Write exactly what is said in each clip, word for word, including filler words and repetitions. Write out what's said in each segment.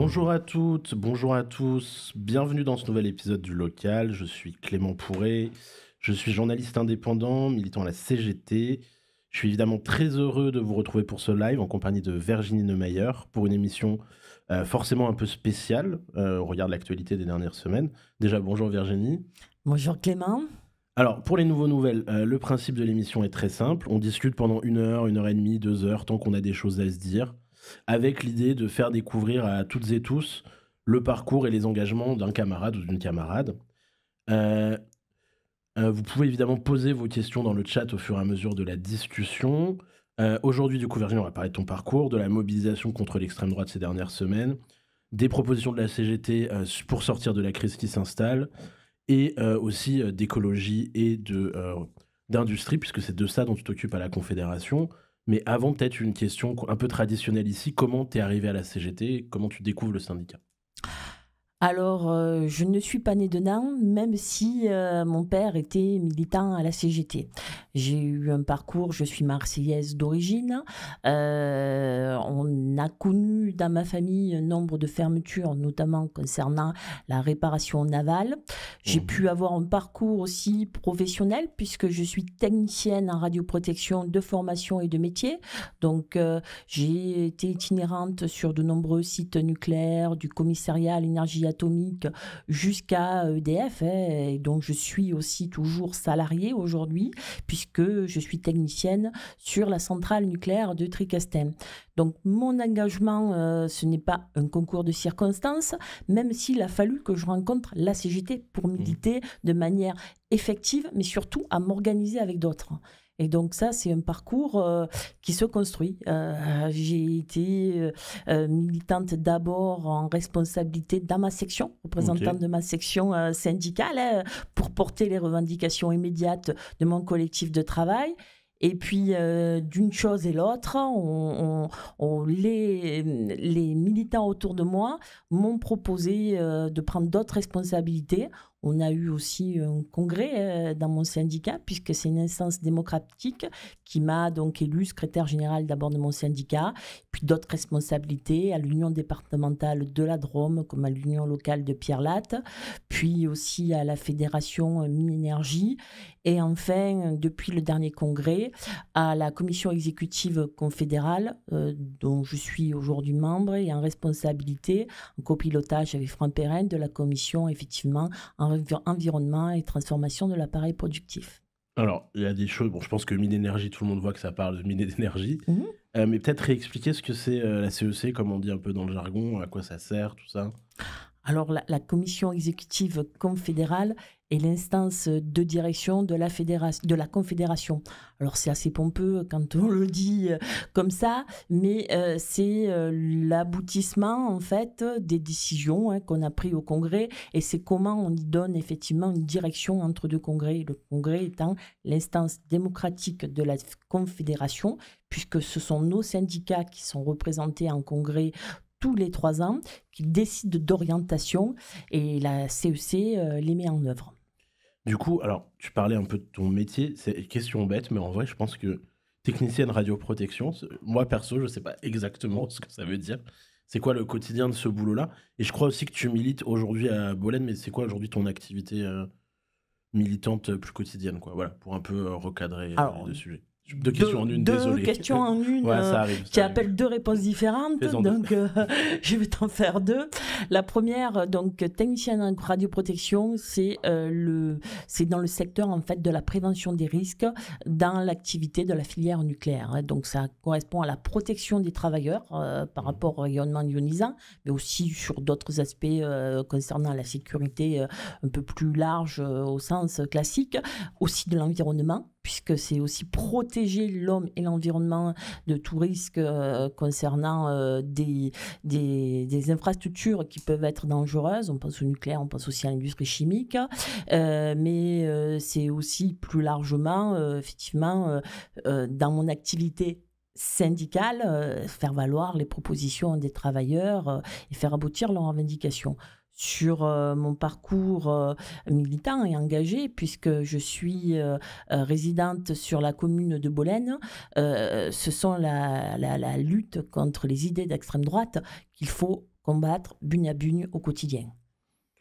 Bonjour à toutes, bonjour à tous, bienvenue dans ce nouvel épisode du Local. Je suis Clément Pourret, je suis journaliste indépendant, militant à la C G T. Je suis évidemment très heureux de vous retrouver pour ce live en compagnie de Virginie Neumayer pour une émission euh, forcément un peu spéciale euh, au regard de l'actualité des dernières semaines. Déjà, bonjour Virginie. Bonjour Clément. Alors, pour les nouveaux nouvelles, euh, le principe de l'émission est très simple. On discute pendant une heure, une heure et demie, deux heures, tant qu'on a des choses à se dire, avec l'idée de faire découvrir à toutes et tous le parcours et les engagements d'un camarade ou d'une camarade. Euh, euh, vous pouvez évidemment poser vos questions dans le chat au fur et à mesure de la discussion. Euh, Aujourd'hui, du coup, Virginie, on va parler de ton parcours, de la mobilisation contre l'extrême droite ces dernières semaines, des propositions de la C G T euh, pour sortir de la crise qui s'installe, et euh, aussi euh, d'écologie et de, euh, d'industrie, puisque c'est de ça dont tu t'occupes à la Confédération. Mais avant, peut-être une question un peu traditionnelle ici, comment tu es arrivé à la C G T et comment tu découvres le syndicat? Alors, euh, je ne suis pas née dedans, même si euh, mon père était militant à la C G T. J'ai eu un parcours, je suis marseillaise d'origine. Euh, on a connu dans ma famille un nombre de fermetures, notamment concernant la réparation navale. J'ai mmh. pu avoir un parcours aussi professionnel, puisque je suis technicienne en radioprotection de formation et de métier. Donc, euh, j'ai été itinérante sur de nombreux sites nucléaires, du commissariat à l'énergie atomique jusqu'à E D F, hein, et donc je suis aussi toujours salariée aujourd'hui puisque je suis technicienne sur la centrale nucléaire de Tricastin. Donc mon engagement, euh, ce n'est pas un concours de circonstances, même s'il a fallu que je rencontre la C G T pour militer mmh. de manière effective, mais surtout à m'organiser avec d'autres. Et donc ça, c'est un parcours euh, qui se construit. Euh, j'ai été euh, militante d'abord en responsabilité dans ma section, représentante okay. de ma section euh, syndicale, hein, pour porter les revendications immédiates de mon collectif de travail. Et puis, euh, d'une chose et l'autre, on, on, on, les, les militants autour de moi m'ont proposé euh, de prendre d'autres responsabilités. On a eu aussi un congrès euh, dans mon syndicat, puisque c'est une instance démocratique qui m'a donc élue secrétaire générale d'abord de mon syndicat, puis d'autres responsabilités à l'union départementale de la Drôme, comme à l'union locale de Pierre-Latte, puis aussi à la fédération euh, Mines-Énergie, et enfin, depuis le dernier congrès, à la Commission Exécutive Confédérale, euh, dont je suis aujourd'hui membre et en responsabilité, en copilotage avec Franck Perrin, de la Commission, effectivement, en environnement et transformation de l'appareil productif. Alors, il y a des choses, bon, je pense que Mines-Énergie, tout le monde voit que ça parle de Mines-Énergie, mmh. euh, mais peut-être réexpliquer ce que c'est euh, la C E C, comme on dit un peu dans le jargon, à quoi ça sert, tout ça. Alors, la, la Commission Exécutive Confédérale est l'instance de direction de la, de la Confédération. Alors, c'est assez pompeux quand on le dit euh, comme ça, mais euh, c'est euh, l'aboutissement, en fait, des décisions hein, qu'on a prises au Congrès, et c'est comment on y donne, effectivement, une direction entre deux congrès. Le Congrès étant l'instance démocratique de la Confédération, puisque ce sont nos syndicats qui sont représentés en Congrès tous les trois ans, qui décident d'orientation, et la C E C euh, les met en œuvre. Du coup, alors, tu parlais un peu de ton métier, c'est une question bête, mais en vrai, je pense que technicienne radioprotection, moi perso, je sais pas exactement ce que ça veut dire. C'est quoi le quotidien de ce boulot-là? Et je crois aussi que tu milites aujourd'hui à Bollène, mais c'est quoi aujourd'hui ton activité euh, militante plus quotidienne, quoi? Voilà, pour un peu euh, recadrer alors, le sujet. Deux questions en une, deux désolé. Deux questions en une ouais, ça arrive, ça qui arrive. Appellent deux réponses différentes, donc euh, je vais t'en faire deux. La première, donc technicienne en radioprotection, c'est euh, le, c'est dans le secteur en fait de la prévention des risques dans l'activité de la filière nucléaire. Donc ça correspond à la protection des travailleurs euh, par rapport au rayonnement ionisant, mais aussi sur d'autres aspects euh, concernant la sécurité euh, un peu plus large euh, au sens classique, aussi de l'environnement, puisque c'est aussi protéger l'homme et l'environnement de tout risque euh, concernant euh, des, des, des infrastructures qui peuvent être dangereuses. On pense au nucléaire, on pense aussi à l'industrie chimique, euh, mais euh, c'est aussi plus largement, euh, effectivement, euh, euh, dans mon activité syndicale, euh, faire valoir les propositions des travailleurs euh, et faire aboutir leurs revendications. Sur euh, mon parcours euh, militant et engagé, puisque je suis euh, euh, résidente sur la commune de Bollène, euh, ce sont la, la, la lutte contre les idées d'extrême droite qu'il faut combattre bugne à bugne au quotidien.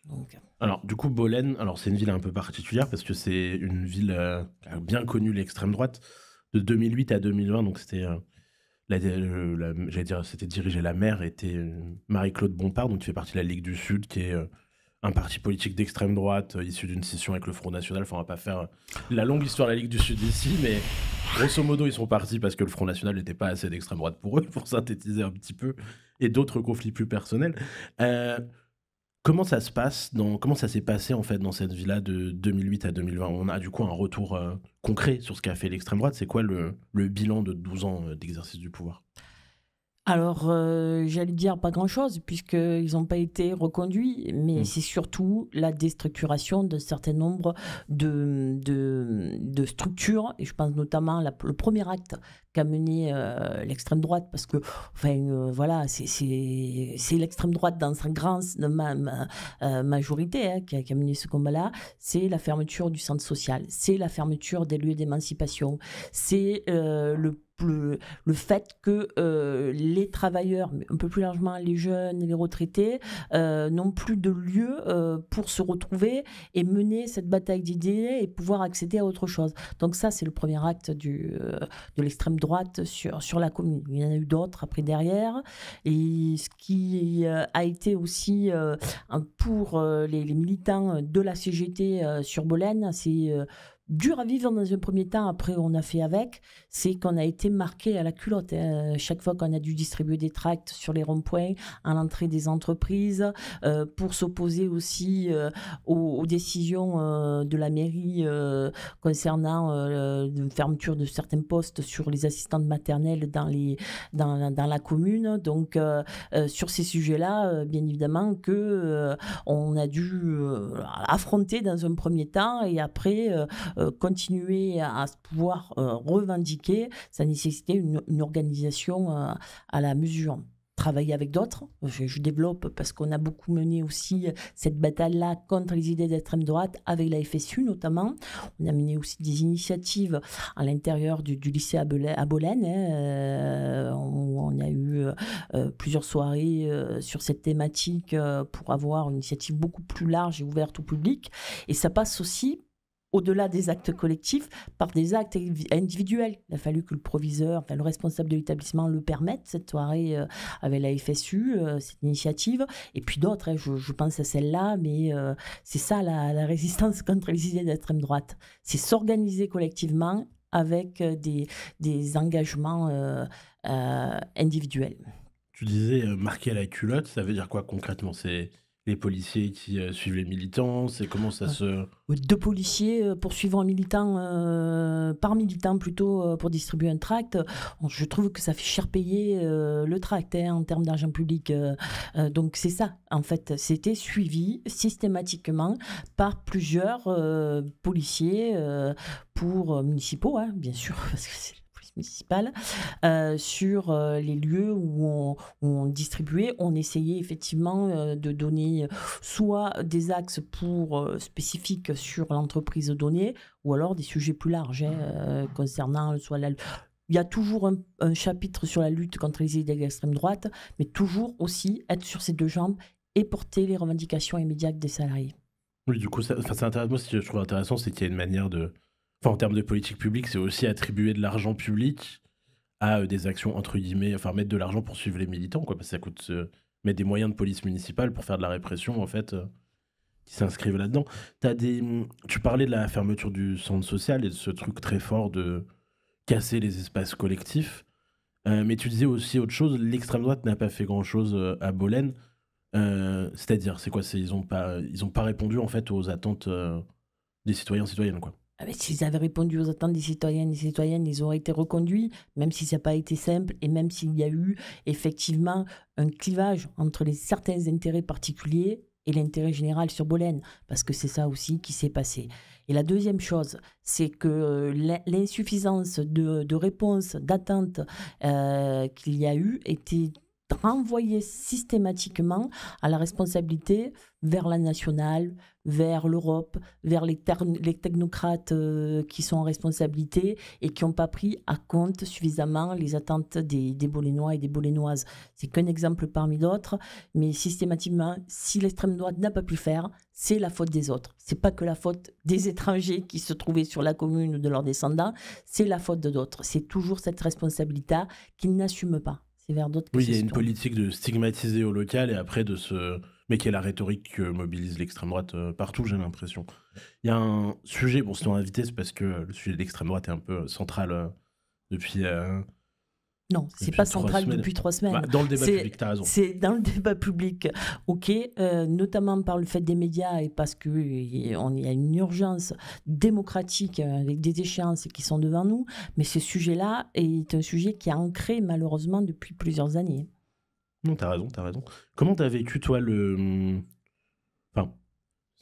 Donc. Alors du coup Bollène, alors c'est une ville un peu particulière parce que c'est une ville euh, bien connue l'extrême droite de deux mille huit à deux mille vingt, donc c'était euh, la, la, j'allais dire c'était dirigé, la maire était euh, Marie-Claude Bompard, donc qui fait partie de la Ligue du Sud, qui est euh, un parti politique d'extrême droite euh, issu d'une scission avec le Front national. Enfin, on va pas faire euh, la longue histoire de la Ligue du Sud ici, mais grosso modo ils sont partis parce que le Front national n'était pas assez d'extrême droite pour eux, pour synthétiser un petit peu, et d'autres conflits plus personnels. euh, Comment ça se passe dans, comment ça s'est passé en fait dans cette ville-là de deux mille huit à deux mille vingt? On a du coup un retour euh, concret sur ce qu'a fait l'extrême droite. C'est quoi le, le bilan de douze ans euh, d'exercice du pouvoir? Alors, euh, j'allais dire pas grand-chose, puisqu'ils n'ont pas été reconduits, mais mmh. c'est surtout la déstructuration d'un certain nombre de, de, de structures, et je pense notamment la, le premier acte qu'a mené euh, l'extrême droite, parce que, enfin, euh, voilà, c'est l'extrême droite dans sa grande ma, ma, euh, majorité hein, qui, a, qui a mené ce combat-là, c'est la fermeture du centre social, c'est la fermeture des lieux d'émancipation, c'est euh, le Le, le fait que euh, les travailleurs, un peu plus largement les jeunes, les retraités, euh, n'ont plus de lieu euh, pour se retrouver et mener cette bataille d'idées et pouvoir accéder à autre chose. Donc ça, c'est le premier acte du, euh, de l'extrême droite sur, sur la commune. Il y en a eu d'autres après derrière. Et ce qui euh, a été aussi euh, pour euh, les, les militants de la C G T euh, sur Bollène, c'est... Euh, dur à vivre dans un premier temps, après on a fait avec, c'est qu'on a été marqué à la culotte. Euh, chaque fois qu'on a dû distribuer des tracts sur les ronds-points, à l'entrée des entreprises, euh, pour s'opposer aussi euh, aux, aux décisions euh, de la mairie euh, concernant euh, la fermeture de certains postes sur les assistantes maternelles dans, les, dans, la, dans la commune. Donc euh, euh, sur ces sujets-là, euh, bien évidemment que euh, on a dû euh, affronter dans un premier temps, et après... Euh, Euh, continuer à, à pouvoir euh, revendiquer, ça nécessitait une, une organisation euh, à la mesure. Travailler avec d'autres, je, je développe parce qu'on a beaucoup mené aussi cette bataille-là contre les idées d'extrême droite avec la F S U notamment. On a mené aussi des initiatives à l'intérieur du, du lycée à Bollène, hein, euh, où on a eu euh, plusieurs soirées euh, sur cette thématique euh, pour avoir une initiative beaucoup plus large et ouverte au public. Et ça passe aussi au-delà des actes collectifs, par des actes individuels. Il a fallu que le proviseur, enfin, le responsable de l'établissement le permette, cette soirée euh, avec la F S U, euh, cette initiative, et puis d'autres, hein, je, je pense à celle-là, mais euh, c'est ça la, la résistance contre les idées d'extrême droite. C'est s'organiser collectivement avec des, des engagements euh, euh, individuels. Tu disais euh, marquer à la culotte, ça veut dire quoi concrètement? C'est... les policiers qui euh, suivent les militants, c'est comment ça se... Deux policiers euh, poursuivant un militant, euh, par militant plutôt, euh, pour distribuer un tract. Je trouve que ça fait cher payer euh, le tract hein, en termes d'argent public. Euh, euh, donc c'est ça, en fait. C'était suivi systématiquement par plusieurs euh, policiers euh, pour euh, municipaux, hein, bien sûr, parce que c'est... municipale, euh, sur euh, les lieux où on, où on distribuait. On essayait effectivement euh, de donner soit des axes pour, euh, spécifiques sur l'entreprise donnée, ou alors des sujets plus larges hein, euh, concernant soit la... Il y a toujours un, un chapitre sur la lutte contre les idées d'extrême droite, mais toujours aussi être sur ces deux jambes et porter les revendications immédiates des salariés. Oui, du coup, ça, ça, c'est intéressant. Moi, ce que je trouve intéressant, c'est qu'il y a une manière de... Enfin, en termes de politique publique, c'est aussi attribuer de l'argent public à euh, des actions, entre guillemets, enfin mettre de l'argent pour suivre les militants, quoi, parce que ça coûte euh, mettre des moyens de police municipale pour faire de la répression, en fait, euh, qui s'inscrivent là-dedans. T'as des... Tu parlais de la fermeture du centre social et de ce truc très fort de casser les espaces collectifs, euh, mais tu disais aussi autre chose, l'extrême droite n'a pas fait grand-chose à Bollène, euh, c'est-à-dire, c'est quoi, ils n'ont pas, ils ont pas répondu, en fait, aux attentes euh, des citoyens et citoyennes, quoi. S'ils avaient répondu aux attentes des citoyennes et citoyennes, ils auraient été reconduits, même si ça n'a pas été simple et même s'il y a eu effectivement un clivage entre les certains intérêts particuliers et l'intérêt général sur Bollène, parce que c'est ça aussi qui s'est passé. Et la deuxième chose, c'est que l'insuffisance de, de réponse, d'attente euh, qu'il y a eu était renvoyer systématiquement à la responsabilité vers la nationale, vers l'Europe, vers les, les technocrates euh, qui sont en responsabilité et qui n'ont pas pris à compte suffisamment les attentes des, des Bollénois et des Bollénoises. C'est qu'un exemple parmi d'autres, mais systématiquement, si l'extrême droite n'a pas pu faire, c'est la faute des autres. C'est pas que la faute des étrangers qui se trouvaient sur la commune ou de leurs descendants, c'est la faute de d'autres. C'est toujours cette responsabilité qu'ils n'assument pas. C'est vers d'autres que ça se tourne. Oui, il y a une politique de stigmatiser au local et après de se... mais qui est la rhétorique que mobilise l'extrême droite partout, j'ai l'impression. Il y a un sujet, bon, si on est invité, c'est parce que le sujet de l'extrême droite est un peu central depuis... Euh, non, c'est pas central semaines. depuis trois semaines. Bah, dans le débat public, t'as raison. C'est dans le débat public, ok, euh, notamment par le fait des médias et parce qu'il y a une urgence démocratique avec des échéances qui sont devant nous, mais ce sujet-là est un sujet qui est ancré malheureusement depuis plusieurs années. Non, t'as raison, t'as raison. Comment t'as vécu, toi, le... Enfin,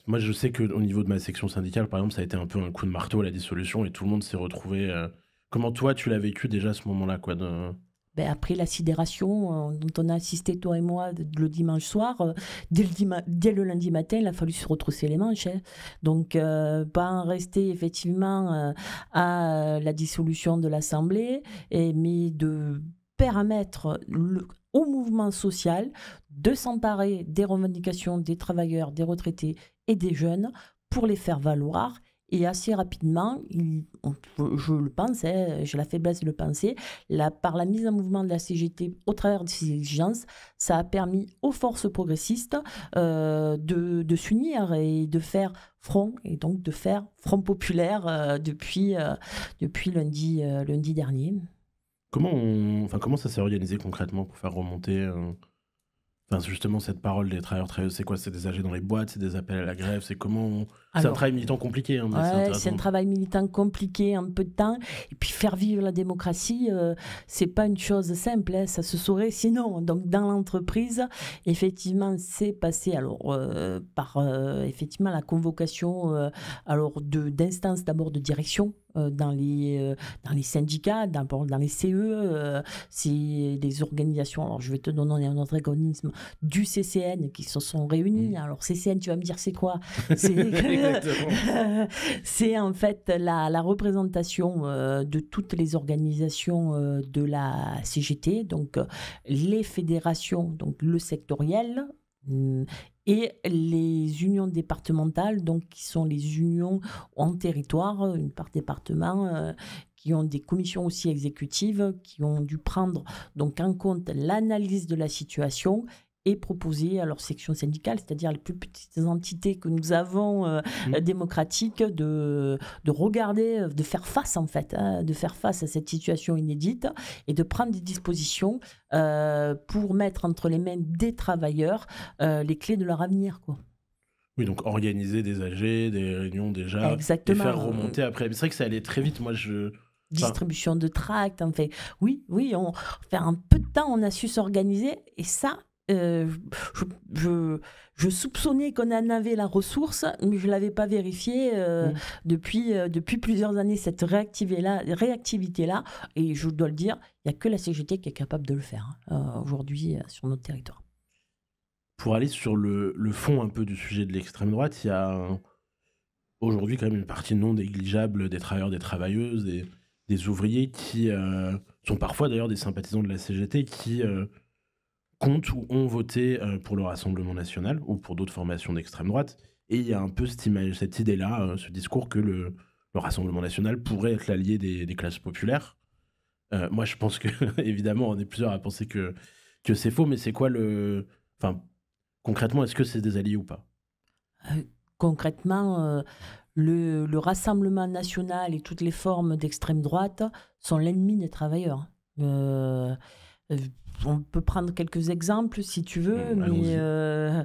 moi, je sais qu'au niveau de ma section syndicale, par exemple, ça a été un peu un coup de marteau à la dissolution et tout le monde s'est retrouvé... Euh... Comment, toi, tu l'as vécu déjà à ce moment-là, quoi, de... Ben après la sidération euh, dont on a assisté, toi et moi, le dimanche soir, euh, dès, le dima dès le lundi matin, il a fallu se retrousser les manches. Hein. Donc, euh, pas en rester effectivement euh, à la dissolution de l'Assemblée, mais de permettre... Le... au mouvement social de s'emparer des revendications des travailleurs, des retraités et des jeunes pour les faire valoir. Et assez rapidement, il, on, je le pense, hein, j'ai la faiblesse de le penser, la, par la mise en mouvement de la C G T au travers de ses exigences, ça a permis aux forces progressistes euh, de, de s'unir et de faire front, et donc de faire front populaire euh, depuis, euh, depuis lundi, euh, lundi dernier. Comment, on, enfin, comment ça s'est organisé concrètement pour faire remonter euh, enfin, justement cette parole des travailleurs travailleuses? C'est quoi? C'est des A G dans les boîtes? C'est des appels à la grève? C'est comment? C'est un travail militant compliqué. Hein, ouais, c'est un travail militant compliqué, un peu de temps. Et puis faire vivre la démocratie, euh, c'est pas une chose simple. Hein, ça se saurait sinon. Donc dans l'entreprise, effectivement, c'est passé alors euh, par euh, effectivement la convocation euh, alors de d'instances d'abord de direction. Dans les, dans les syndicats, dans, dans les C E, euh, c'est des organisations, alors je vais te donner un autre organisme, du C C N qui se sont réunis. Mmh. Alors C C N, tu vas me dire c'est quoi? C'est en fait la, la représentation euh, de toutes les organisations euh, de la C G T, donc euh, les fédérations, donc le sectoriel, euh, et les unions départementales, donc qui sont les unions en territoire, une par département, euh, qui ont des commissions aussi exécutives, qui ont dû prendre donc en compte l'analyse de la situation et proposer à leur section syndicale, c'est-à-dire les plus petites entités que nous avons euh, mmh. démocratiques, de, de regarder, de faire face en fait, hein, de faire face à cette situation inédite et de prendre des dispositions euh, pour mettre entre les mains des travailleurs euh, les clés de leur avenir, quoi. Oui, donc organiser des A G, des réunions déjà, exactement, et faire remonter après. C'est vrai que ça allait très vite, moi je... Distribution enfin... de tracts, en fait. Oui, oui, on... enfin, un peu de temps, on a su s'organiser et ça... Euh, je, je, je soupçonnais qu'on en avait la ressource, mais je ne l'avais pas vérifiée euh, mmh. depuis, euh, depuis plusieurs années, cette réactivité-là, réactivité-là, et je dois le dire, il n'y a que la C G T qui est capable de le faire hein, aujourd'hui euh, sur notre territoire. Pour aller sur le, le fond un peu du sujet de l'extrême droite, il y a aujourd'hui quand même une partie non négligeable des travailleurs, des travailleuses, des, des ouvriers qui euh, sont parfois d'ailleurs des sympathisants de la C G T qui... Euh, comptent ou ont voté pour le Rassemblement national ou pour d'autres formations d'extrême droite. Et il y a un peu cette idée-là, ce discours que le, le Rassemblement national pourrait être l'allié des, des classes populaires. Euh, moi, je pense que, évidemment, on est plusieurs à penser que, que c'est faux, mais c'est quoi le... Enfin, concrètement, est-ce que c'est des alliés ou pas? euh, Concrètement, euh, le, le Rassemblement national et toutes les formes d'extrême droite sont l'ennemi des travailleurs. Euh... On peut prendre quelques exemples si tu veux, mmh, mais euh,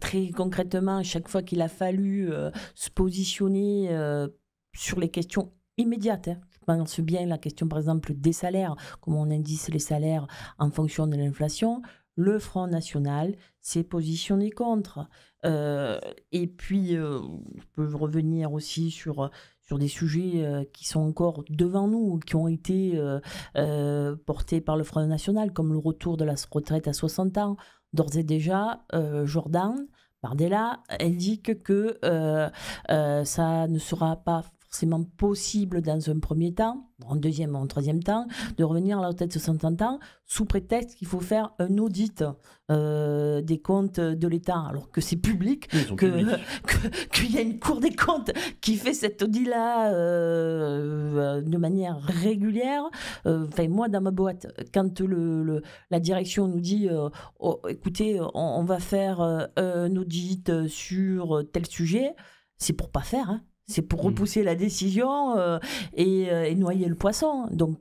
très concrètement, à chaque fois qu'il a fallu euh, se positionner euh, sur les questions immédiates, hein. Je pense bien la question par exemple des salaires, comment on indice les salaires en fonction de l'inflation, le Front National s'est positionné contre. Euh, et puis, euh, je peux revenir aussi sur... sur des sujets euh, qui sont encore devant nous, qui ont été euh, euh, portés par le Front national, comme le retour de la retraite à soixante ans. D'ores et déjà, euh, Jordan Bardella indique que euh, euh, ça ne sera pas forcément possible dans un premier temps, en deuxième ou en troisième temps, de revenir à la retraite de soixante ans sous prétexte qu'il faut faire un audit euh, des comptes de l'État, alors que c'est public, oui, que, que, qu'il y a une cour des comptes qui fait cet audit-là euh, de manière régulière. Enfin, euh, moi, dans ma boîte, quand le, le, la direction nous dit euh, oh, écoutez, on, on va faire euh, un audit sur tel sujet, c'est pour pas faire, hein. C'est pour repousser mmh. la décision euh, et, euh, et noyer le poisson. Donc,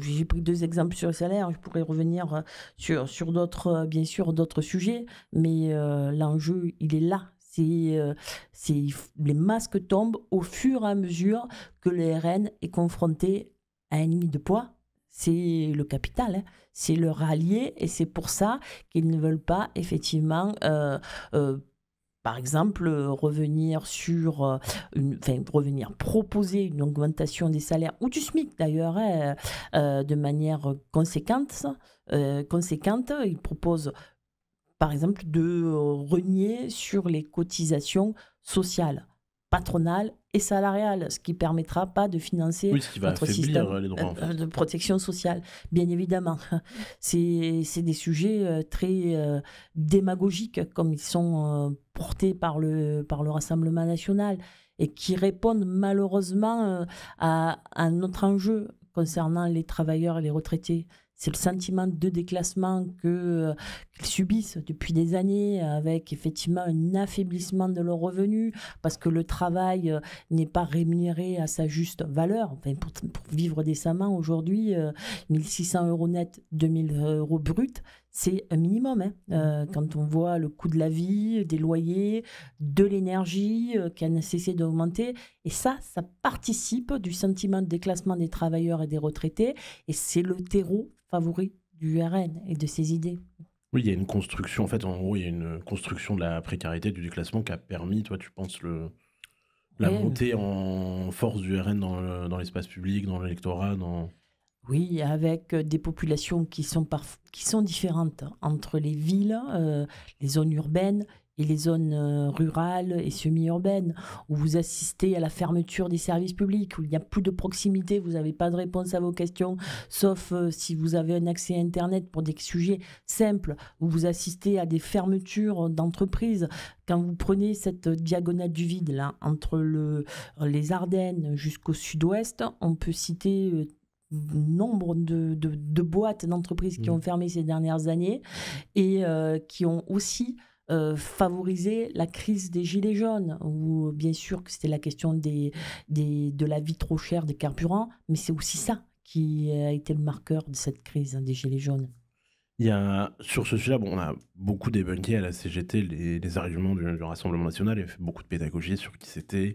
j'ai pris deux exemples sur le salaire. Je pourrais revenir sur, sur d'autres, bien sûr, d'autres sujets. Mais euh, l'enjeu, il est là. C'est, euh, c'est, les masques tombent au fur et à mesure que le R N est confronté à un nid de poids. C'est le capital, hein. C'est leur allié. Et c'est pour ça qu'ils ne veulent pas, effectivement... Euh, euh, Par exemple, revenir sur, une, enfin, revenir proposer une augmentation des salaires, ou du SMIC d'ailleurs, hein, euh, de manière conséquente, euh, conséquente. Ils proposent, par exemple, de renier sur les cotisations sociales, patronales et salariales, ce qui ne permettra pas de financer oui, ce qui va notre système les droits, en fait. De protection sociale, bien évidemment. C'est des sujets très euh, démagogiques, comme ils sont... Euh, portés par le, par le Rassemblement national et qui répondent malheureusement à, à notre enjeu concernant les travailleurs et les retraités. C'est le sentiment de déclassement que, qu'ils subissent depuis des années, avec effectivement un affaiblissement de leurs revenus, parce que le travail n'est pas rémunéré à sa juste valeur. Enfin, pour, pour vivre décemment aujourd'hui, mille six cents euros net, deux mille euros brut, c'est un minimum, hein. euh, quand on voit le coût de la vie, des loyers, de l'énergie euh, qui a cessé d'augmenter. Et ça, ça participe du sentiment de déclassement des travailleurs et des retraités. Et c'est le terreau favori du R N et de ses idées. Oui, il y a une construction, en fait, en gros, il y a une construction de la précarité, du déclassement qui a permis, toi, tu penses, le, la ouais, montée en force du R N dans l'espace public, dans l'électorat, dans... Oui, avec des populations qui sont, par... qui sont différentes entre les villes, euh, les zones urbaines et les zones rurales et semi-urbaines, où vous assistez à la fermeture des services publics, où il n'y a plus de proximité, vous n'avez pas de réponse à vos questions, sauf euh, si vous avez un accès à Internet pour des sujets simples, où vous assistez à des fermetures d'entreprises. Quand vous prenez cette diagonale du vide, là, entre le... les Ardennes jusqu'au sud-ouest, on peut citer... Euh, nombre de, de, de boîtes d'entreprises qui ont fermé ces dernières années et euh, qui ont aussi euh, favorisé la crise des gilets jaunes, où bien sûr que c'était la question des, des, de la vie trop chère des carburants, mais c'est aussi ça qui a été le marqueur de cette crise, hein, des gilets jaunes. Il y a, sur ce sujet-là, bon, on a beaucoup débunké à la C G T les, les arguments du, du Rassemblement national, il y a fait beaucoup de pédagogie sur qui c'était,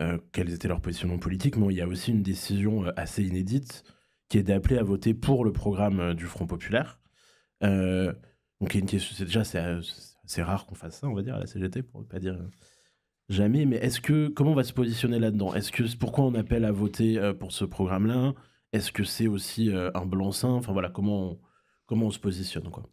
Euh, quels étaient leurs positionnements politiques, mais il y a aussi une décision assez inédite qui est d'appeler à voter pour le programme du Front populaire. Euh, donc, une question, c'est déjà c'est rare qu'on fasse ça, on va dire, à la C G T, pour ne pas dire jamais. Mais est-ce que comment on va se positionner là-dedans? Est-ce que pourquoi on appelle à voter pour ce programme-là? Est-ce que c'est aussi un blanc-seing? Enfin voilà, comment on, comment on se positionne, quoi.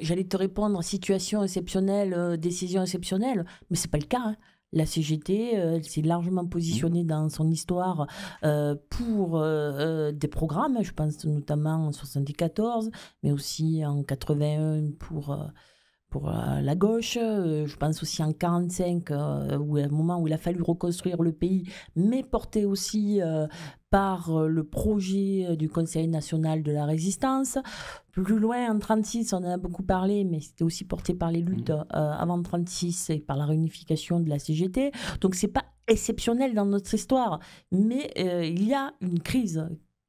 J'allais te répondre situation exceptionnelle, euh, décision exceptionnelle, mais c'est pas le cas, hein. La C G T, elle s'est largement positionnée dans son histoire euh, pour euh, des programmes, je pense notamment en soixante-quatorze, mais aussi en quatre-vingt-un pour... Euh pour la gauche, je pense aussi en quarante-cinq, où à un moment où il a fallu reconstruire le pays, mais porté aussi par le projet du Conseil national de la résistance. Plus loin, en trente-six, on en a beaucoup parlé, mais c'était aussi porté par les luttes avant trente-six et par la réunification de la C G T. Donc c'est pas exceptionnel dans notre histoire, mais euh, il y a une crise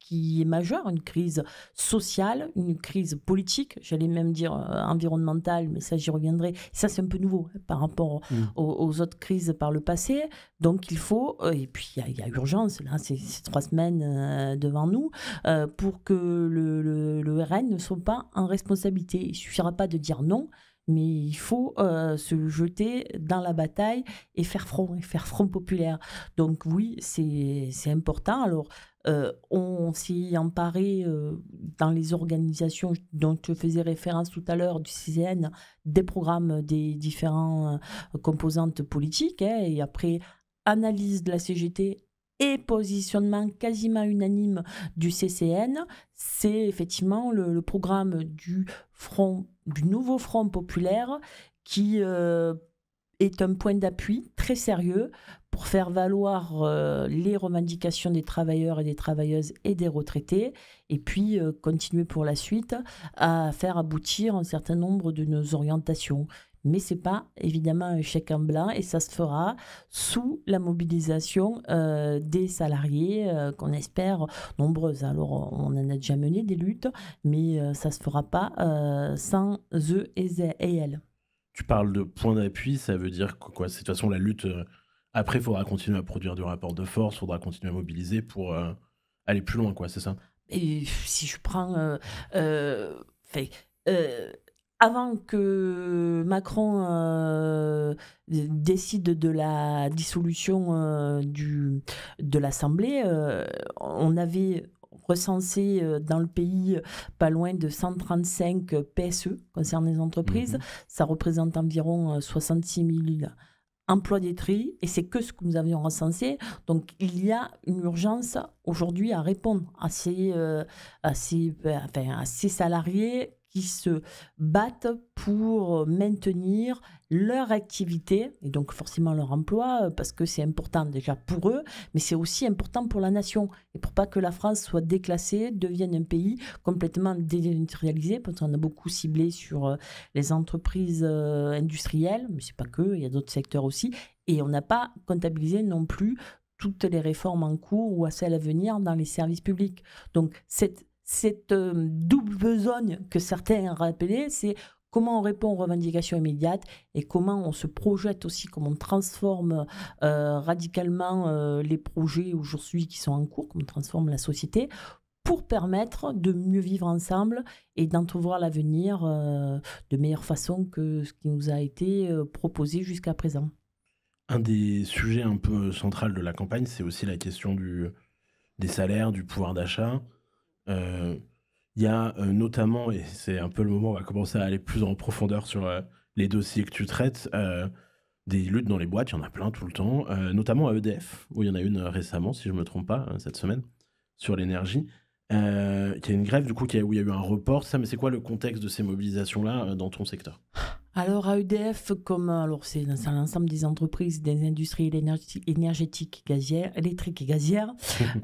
qui est majeure, une crise sociale, une crise politique, j'allais même dire euh, environnementale, mais ça j'y reviendrai. Ça c'est un peu nouveau hein, par rapport mmh. aux, aux autres crises par le passé. Donc il faut, euh, et puis il y, y a urgence, là c'est trois semaines euh, devant nous, euh, pour que le, le, le R N ne soit pas en responsabilité. Il ne suffira pas de dire non, Mais il faut euh, se jeter dans la bataille et faire front, et faire front populaire. Donc oui, c'est important. Alors, euh, on s'est emparé euh, dans les organisations dont je faisais référence tout à l'heure, du C N, des programmes des différents euh, composantes politiques. Hein, et après, analyse de la C G T et positionnement quasiment unanime du C C N, c'est effectivement le, le programme du front, du nouveau Front populaire qui euh, est un point d'appui très sérieux pour faire valoir euh, les revendications des travailleurs et des travailleuses et des retraités, et puis euh, continuer pour la suite à faire aboutir un certain nombre de nos orientations. Mais ce n'est pas évidemment un chèque en blanc, et ça se fera sous la mobilisation euh, des salariés euh, qu'on espère nombreuses. Alors on en a déjà mené des luttes, mais euh, ça ne se fera pas euh, sans eux et elles. Tu parles de point d'appui, ça veut dire que quoi, de toute façon la lutte, euh, après il faudra continuer à produire du rapport de force, il faudra continuer à mobiliser pour euh, aller plus loin, c'est ça? Et si je prends... Euh, euh, fait, euh, Avant que Macron euh, décide de la dissolution euh, du, de l'Assemblée, euh, on avait recensé dans le pays pas loin de cent trente-cinq P S E concernant les entreprises. Mmh. Ça représente environ soixante-six mille emplois détruits, et c'est que ce que nous avions recensé. Donc il y a une urgence aujourd'hui à répondre à ces, euh, à ces, enfin, à ces salariés qui se battent pour maintenir leur activité, et donc forcément leur emploi, parce que c'est important déjà pour eux, mais c'est aussi important pour la nation, et pour pas que la France soit déclassée, devienne un pays complètement désindustrialisé, parce qu'on a beaucoup ciblé sur les entreprises industrielles, mais c'est pas que, il y a d'autres secteurs aussi, et on n'a pas comptabilisé non plus toutes les réformes en cours ou à celles à venir dans les services publics. Donc cette Cette euh, double besogne que certains ont rappelée, c'est comment on répond aux revendications immédiates et comment on se projette aussi, comment on transforme euh, radicalement euh, les projets aujourd'hui qui sont en cours, comment on transforme la société pour permettre de mieux vivre ensemble et d'entrevoir l'avenir euh, de meilleure façon que ce qui nous a été euh, proposé jusqu'à présent. Un des sujets un peu central de la campagne, c'est aussi la question du, des salaires, du pouvoir d'achat. Il euh, y a euh, notamment, et c'est un peu le moment où on va commencer à aller plus en profondeur sur euh, les dossiers que tu traites, euh, des luttes dans les boîtes, il y en a plein tout le temps, euh, notamment à E D F, où il y en a une récemment, si je ne me trompe pas, cette semaine, sur l'énergie. Euh, il y a une grève, du coup, où il y a eu un report, ça, mais c'est quoi le contexte de ces mobilisations-là euh, dans ton secteur ? Alors à E D F, comme alors c'est dans l'ensemble des entreprises, des industries énergétiques, gazières, électriques et gazières,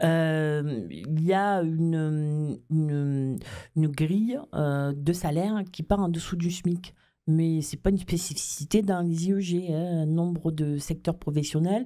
euh, il y a une, une, une grille euh, de salaire qui part en dessous du SMIC. Mais ce n'est pas une spécificité dans les I E G. Hein. Nombre de secteurs professionnels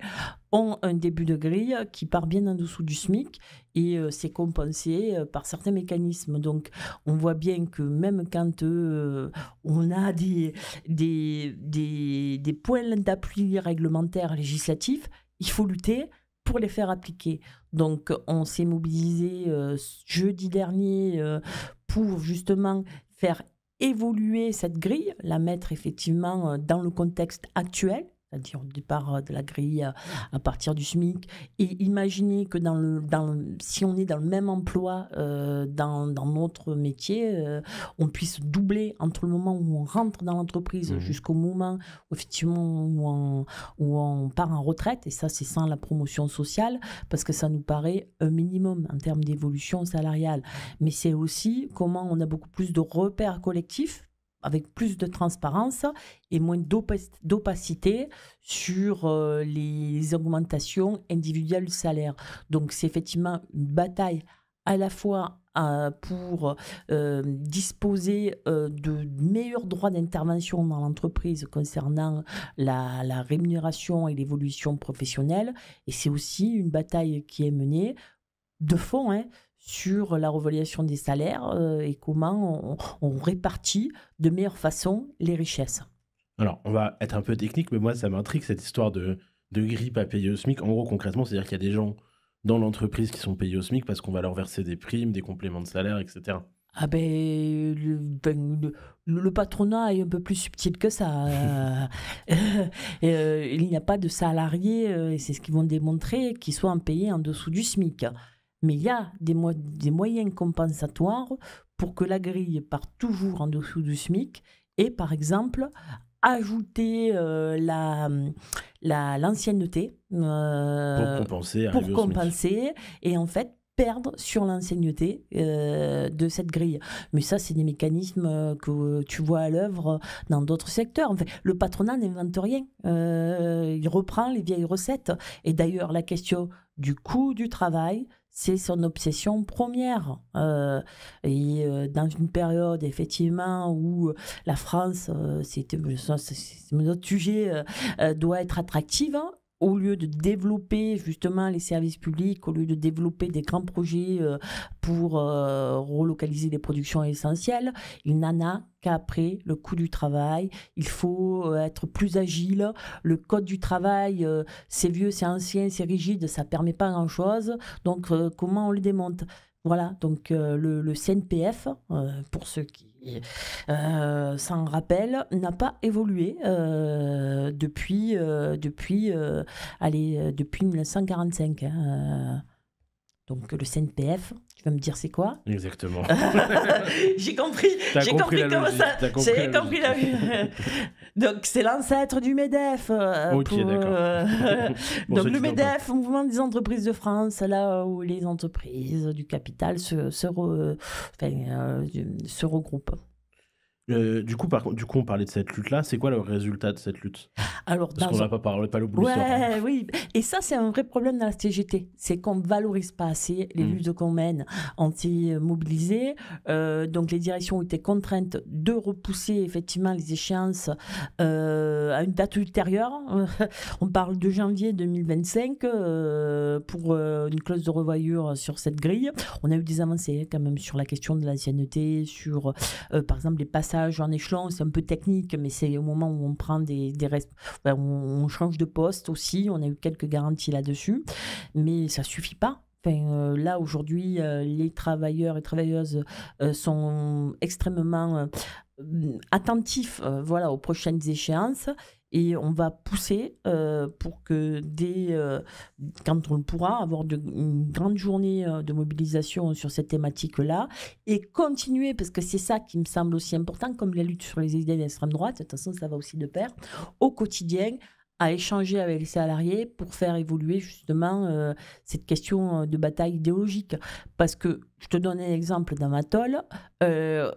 ont un début de grille qui part bien en dessous du SMIC et euh, c'est compensé euh, par certains mécanismes. Donc, on voit bien que même quand euh, on a des, des, des, des points d'appui réglementaires législatifs, il faut lutter pour les faire appliquer. Donc, on s'est mobilisé euh, jeudi dernier euh, pour justement faire évoluer cette grille, la mettre effectivement dans le contexte actuel, c'est-à-dire au départ de la grille à partir du SMIC, et imaginer que dans le, dans, si on est dans le même emploi euh, dans, dans notre métier, euh, on puisse doubler entre le moment où on rentre dans l'entreprise mmh. jusqu'au moment où, effectivement, où, on, où on part en retraite, et ça c'est sans la promotion sociale, parce que ça nous paraît un minimum en termes d'évolution salariale. Mais c'est aussi comment on a beaucoup plus de repères collectifs, avec plus de transparence et moins d'opacité sur euh, les augmentations individuelles du salaire. Donc c'est effectivement une bataille à la fois euh, pour euh, disposer euh, de meilleurs droits d'intervention dans l'entreprise concernant la, la rémunération et l'évolution professionnelle, et c'est aussi une bataille qui est menée de fond, hein, sur la revalorisation des salaires euh, et comment on, on répartit de meilleure façon les richesses. Alors, on va être un peu technique, mais moi, ça m'intrigue cette histoire de, de grille à payer au SMIC. En gros, concrètement, c'est-à-dire qu'il y a des gens dans l'entreprise qui sont payés au SMIC parce qu'on va leur verser des primes, des compléments de salaire, et cetera. Ah ben le, ben, le, le patronat est un peu plus subtil que ça. euh, euh, il n'y a pas de salariés, euh, et c'est ce qu'ils vont démontrer, qui soient payés en dessous du SMIC. Mais il y a des, mo des moyens compensatoires pour que la grille parte toujours en dessous du SMIC et, par exemple, ajouter euh, la... la, l'ancienneté euh, pour compenser, pour compenser et en fait perdre sur l'ancienneté euh, de cette grille. Mais ça, c'est des mécanismes que tu vois à l'œuvre dans d'autres secteurs. En fait, le patronat n'invente rien. Euh, il reprend les vieilles recettes. Et d'ailleurs, la question du coût du travail, c'est son obsession première. Euh, et euh, dans une période, effectivement, où la France, euh, c'est notre sujet, euh, doit être attractive, hein, au lieu de développer justement les services publics, au lieu de développer des grands projets euh, pour euh, relocaliser des productions essentielles, il n'en a qu'après le coût du travail. Il faut être plus agile. Le code du travail, euh, c'est vieux, c'est ancien, c'est rigide, ça ne permet pas grand-chose. Donc, euh, comment on le démonte? Voilà, donc euh, le, le C N P F, euh, pour ceux qui euh, s'en rappellent, n'a pas évolué euh, depuis, euh, depuis, euh, allez, depuis mille neuf cent quarante-cinq. Hein. Donc le C N P F, tu vas me dire c'est quoi? Exactement. J'ai compris, j'ai compris, compris comment ça. J'ai compris la logique. Donc c'est l'ancêtre du MEDEF. Euh, ok, d'accord. Euh, donc le MEDEF, Mouvement des entreprises de France, là où les entreprises du capital se, se, re, enfin, euh, se regroupent. Euh, du coup, par, du coup, on parlait de cette lutte-là. C'est quoi le résultat de cette lutte? Alors, parce qu'on n'a un... pas parlé pas ouais, oui. Et ça, c'est un vrai problème dans la C G T. C'est qu'on ne valorise pas assez les mmh. luttes qu'on mène. On s'est mobilisé. Euh, donc, les directions ont été contraintes de repousser effectivement les échéances euh, à une date ultérieure. On parle de janvier deux mille vingt-cinq euh, pour euh, une clause de revoyure sur cette grille. On a eu des avancées quand même sur la question de l'ancienneté, sur euh, par exemple les passages en échelon. C'est un peu technique, mais c'est au moment où on prend des, des resp... enfin, on, on change de poste aussi. On a eu quelques garanties là-dessus, mais ça suffit pas. Enfin, euh, là aujourd'hui, euh, les travailleurs et travailleuses euh, sont extrêmement euh, attentifs, euh, voilà, aux prochaines échéances. Et on va pousser euh, pour que dès, euh, quand on le pourra, avoir de, une grande journée de mobilisation sur cette thématique-là et continuer, parce que c'est ça qui me semble aussi important, comme la lutte sur les idées d'extrême droite, de toute façon ça va aussi de pair, au quotidien, à échanger avec les salariés pour faire évoluer justement euh, cette question de bataille idéologique. Parce que, je te donne un exemple dans ma tôle, euh,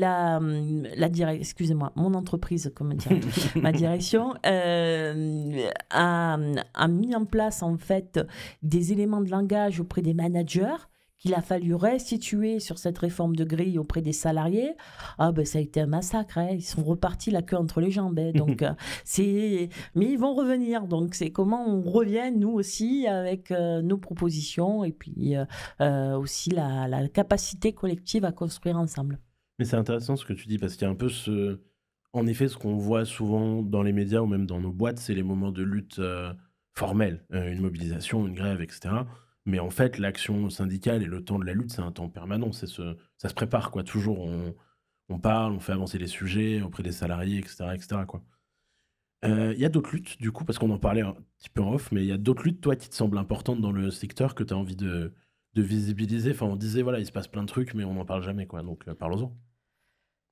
la, la direct, excusez-moi, mon entreprise, comment dire, ma direction, euh, a, a mis en place en fait des éléments de langage auprès des managers qu'il a fallu restituer sur cette réforme de grille auprès des salariés. Ah ben ça a été un massacre, hein. Ils sont repartis la queue entre les jambes. Hein. Donc c'est, mais ils vont revenir. Donc c'est comment on revient nous aussi avec euh, nos propositions et puis euh, euh, aussi la, la capacité collective à construire ensemble. Mais c'est intéressant ce que tu dis parce qu'il y a un peu ce, en effet, ce qu'on voit souvent dans les médias ou même dans nos boîtes, c'est les moments de lutte euh, formelle, euh, une mobilisation, une grève, et cetera. Mais en fait, l'action syndicale et le temps de la lutte, c'est un temps permanent. C'est ce, ça se prépare, quoi. Toujours, on, on parle, on fait avancer les sujets auprès des salariés, et cetera, et cetera, quoi. Euh, y a d'autres luttes, du coup, parce qu'on en parlait un petit peu en off, mais il y a d'autres luttes, toi, qui te semblent importantes dans le secteur, que tu as envie de, de visibiliser. Enfin, on disait, voilà, il se passe plein de trucs, mais on n'en parle jamais, quoi. Donc, euh, parlons-en.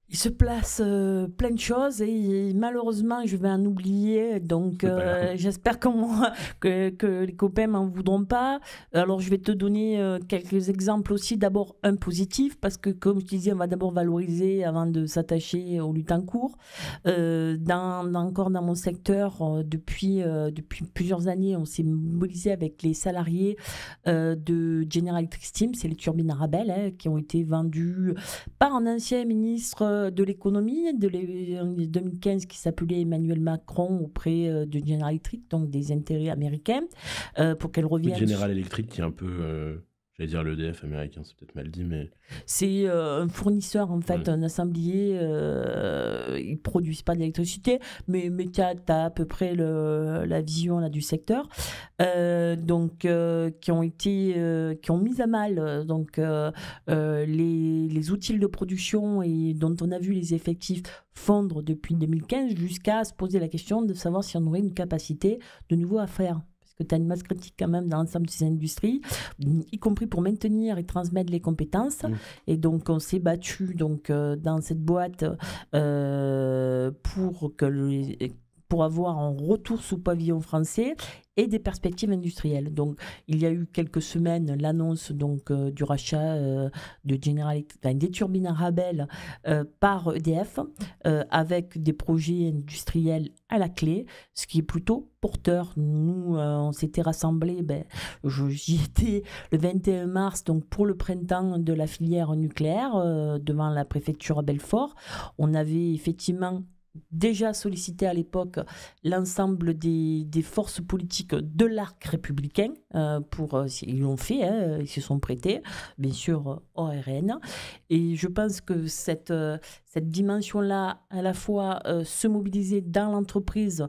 Il se place euh, plein de choses et, et malheureusement, je vais en oublier. Donc, euh, j'espère qu que, que les copains ne m'en voudront pas. Alors, je vais te donner euh, quelques exemples aussi. D'abord, un positif, parce que comme je disais, on va d'abord valoriser avant de s'attacher aux luttes en cours. Euh, dans, dans, encore dans mon secteur, euh, depuis, euh, depuis plusieurs années, on s'est mobilisé avec les salariés euh, de General Electric. C'est les turbines Arabelle, hein, qui ont été vendues par un ancien ministre de l'économie de deux mille quinze qui s'appelait Emmanuel Macron auprès de General Electric, donc des intérêts américains, euh, pour qu'elle revienne. General Electric qui est un peu euh, J'allais dire l'E D F américain, c'est peut-être mal dit, mais... C'est euh, un fournisseur, en fait, ouais. un assemblier. Euh, ils ne produisent pas d'électricité, mais, mais tu as, t'as à peu près le, la vision là, du secteur. Euh, donc, euh, qui, ont été, euh, qui ont mis à mal donc, euh, euh, les, les outils de production et dont on a vu les effectifs fondre depuis deux mille quinze jusqu'à se poser la question de savoir si on aurait une capacité de nouveau à faire. Parce que tu as une masse critique quand même dans l'ensemble de ces industries, y compris pour maintenir et transmettre les compétences. Mmh. Et donc, on s'est battu donc, euh, dans cette boîte euh, pour, que le, pour avoir un retour sous pavillon français et des perspectives industrielles. Donc, il y a eu quelques semaines l'annonce donc euh, du rachat euh, de General Electric, enfin, des turbines Arabelle euh, par E D F, euh, avec des projets industriels à la clé, ce qui est plutôt porteur. Nous, euh, on s'était rassemblés, ben, j'y étais le vingt et un mars, donc pour le printemps de la filière nucléaire, euh, devant la préfecture à Belfort. On avait effectivement déjà sollicité à l'époque l'ensemble des, des forces politiques de l'arc républicain, euh, pour, ils l'ont fait, hein, ils se sont prêtés, bien sûr, au R N. Et je pense que cette, cette dimension-là, à la fois euh, se mobiliser dans l'entreprise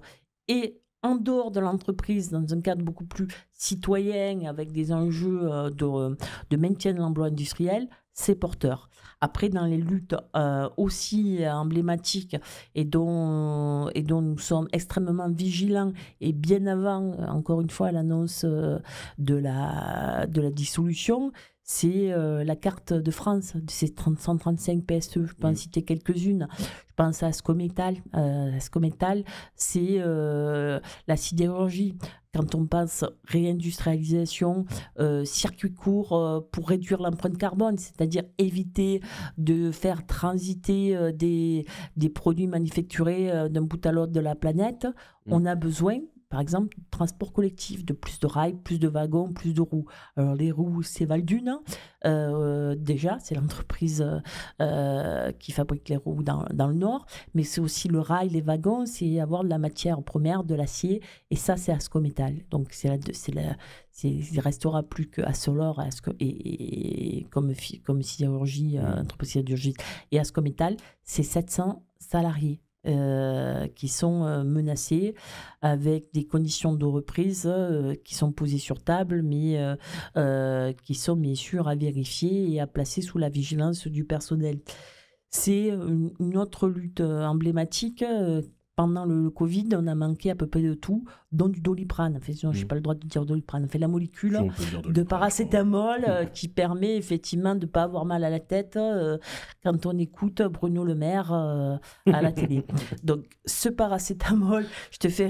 et en dehors de l'entreprise, dans un cadre beaucoup plus citoyen, avec des enjeux de, de maintien de l'emploi industriel, c'est porteur. Après, dans les luttes euh, aussi emblématiques et dont, et dont nous sommes extrêmement vigilants, et bien avant, encore une fois, l'annonce de la, de la dissolution, c'est euh, la carte de France, de ces cent trente-cinq P S E, je peux en citer quelques-unes. Je pense à Ascométal, euh, Ascométal, c'est euh, la sidérurgie. Quand on pense réindustrialisation, euh, circuit court euh, pour réduire l'empreinte carbone, c'est-à-dire éviter de faire transiter euh, des, des produits manufacturés euh, d'un bout à l'autre de la planète, mmh. on a besoin... Par exemple, transport collectif, de plus de rails, plus de wagons, plus de roues. Alors les roues, c'est Valdunes. Euh, déjà, c'est l'entreprise euh, qui fabrique les roues dans, dans le Nord. Mais c'est aussi le rail, les wagons, c'est avoir de la matière première, de l'acier. Et ça, c'est Ascométal. Donc, c'est la, c'est la, c'est, il ne restera plus qu'à Solor et, et, et comme, comme sidérurgie, euh, entreprise sidérurgique. Et Ascométal, c'est sept cents salariés. Euh, qui sont euh, menacés avec des conditions de reprise euh, qui sont posées sur table, mais euh, euh, qui sont bien sûr à vérifier et à placer sous la vigilance du personnel. C'est une autre lutte emblématique. Pendant le, le Covid, on a manqué à peu près de tout, dont du doliprane. Enfin, je n'ai mmh. pas le droit de dire doliprane. On fait la molécule si de paracétamol euh, qui permet effectivement de ne pas avoir mal à la tête euh, quand on écoute Bruno Le Maire euh, à la télé. Donc, ce paracétamol, je te fais...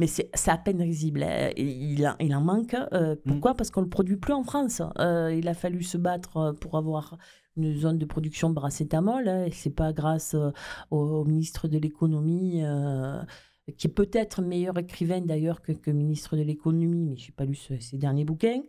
Mais c'est à peine risible. Hein. Il, a, il en manque. Euh, pourquoi? Parce qu'on ne le produit plus en France. Euh, il a fallu se battre pour avoir... une zone de production de paracétamol, hein, et c'est pas grâce euh, au, au ministre de l'économie, euh, qui est peut-être meilleur écrivain d'ailleurs que, que ministre de l'économie, mais je n'ai pas lu ce, ces derniers bouquins,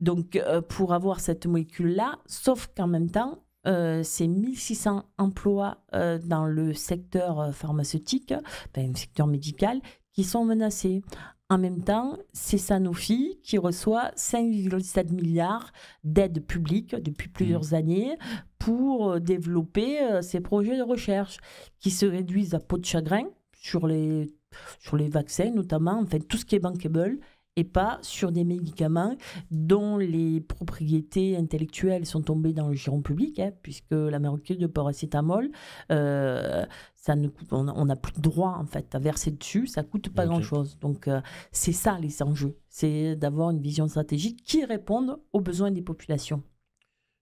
donc euh, pour avoir cette molécule-là, sauf qu'en même temps, Euh, c'est mille six cents emplois euh, dans le secteur pharmaceutique, ben, le secteur médical, qui sont menacés. En même temps, c'est Sanofi qui reçoit cinq virgule sept milliards d'aides publiques depuis plusieurs mmh. années pour développer euh, ses projets de recherche qui se réduisent à peau de chagrin sur les, sur les vaccins notamment, enfin tout ce qui est bankable, et pas sur des médicaments dont les propriétés intellectuelles sont tombées dans le giron public, hein, puisque la molécule de paracétamol, euh, ça ne coûte, on n'a plus de droit en fait, à verser dessus, ça ne coûte pas okay. grand-chose. Donc euh, c'est ça les enjeux, c'est d'avoir une vision stratégique qui réponde aux besoins des populations.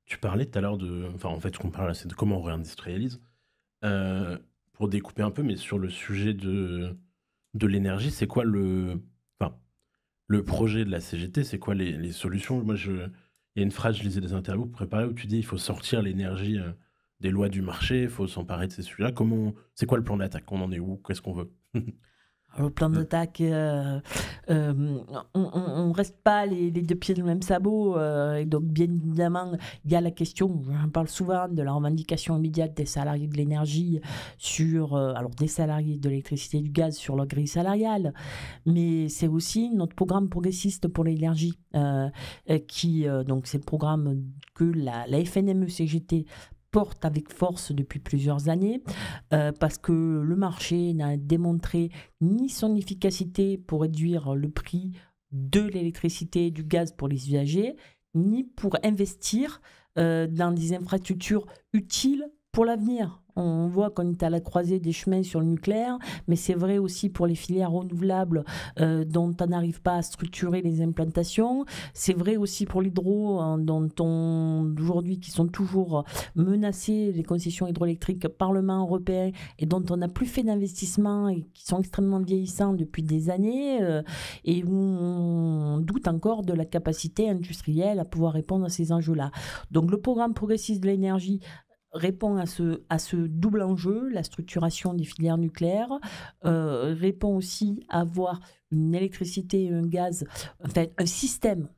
Tu parlais tout à l'heure de... Enfin en fait, ce qu'on parle là, c'est de comment on réindustrialise. Euh, pour découper un peu, mais sur le sujet de, de l'énergie, c'est quoi le... Le projet de la C G T, c'est quoi les, les solutions? Moi, je, il y a une phrase, je lisais des interviews préparées où tu dis il faut sortir l'énergie euh, des lois du marché, il faut s'emparer de ces sujets-là. Comment, c'est quoi le plan d'attaque? On en est où? Qu'est-ce qu'on veut? au plan d'attaque, euh, euh, on ne reste pas les, les deux pieds dans le même sabot. Euh, et donc, bien évidemment, il y a la question, on parle souvent de la revendication immédiate des salariés de l'énergie sur, euh, alors des salariés de l'électricité et du gaz sur leur grille salariale, mais c'est aussi notre programme progressiste pour l'énergie, euh, qui, euh, donc, c'est le programme que la, la F N M E C G T porte avec force depuis plusieurs années, euh, parce que le marché n'a démontré ni son efficacité pour réduire le prix de l'électricité et du gaz pour les usagers, ni pour investir euh, dans des infrastructures utiles pour l'avenir. On voit qu'on est à la croisée des chemins sur le nucléaire, mais c'est vrai aussi pour les filières renouvelables euh, dont on n'arrive pas à structurer les implantations. C'est vrai aussi pour l'hydro, hein, dont on aujourd'hui qui sont toujours menacées, les concessions hydroélectriques par le Parlement européen, et dont on n'a plus fait d'investissement et qui sont extrêmement vieillissants depuis des années, euh, et où on doute encore de la capacité industrielle à pouvoir répondre à ces enjeux-là. Donc le programme progressiste de l'énergie répond à ce, à ce double enjeu, la structuration des filières nucléaires, euh, répond aussi à avoir une électricité et un gaz, enfin un système,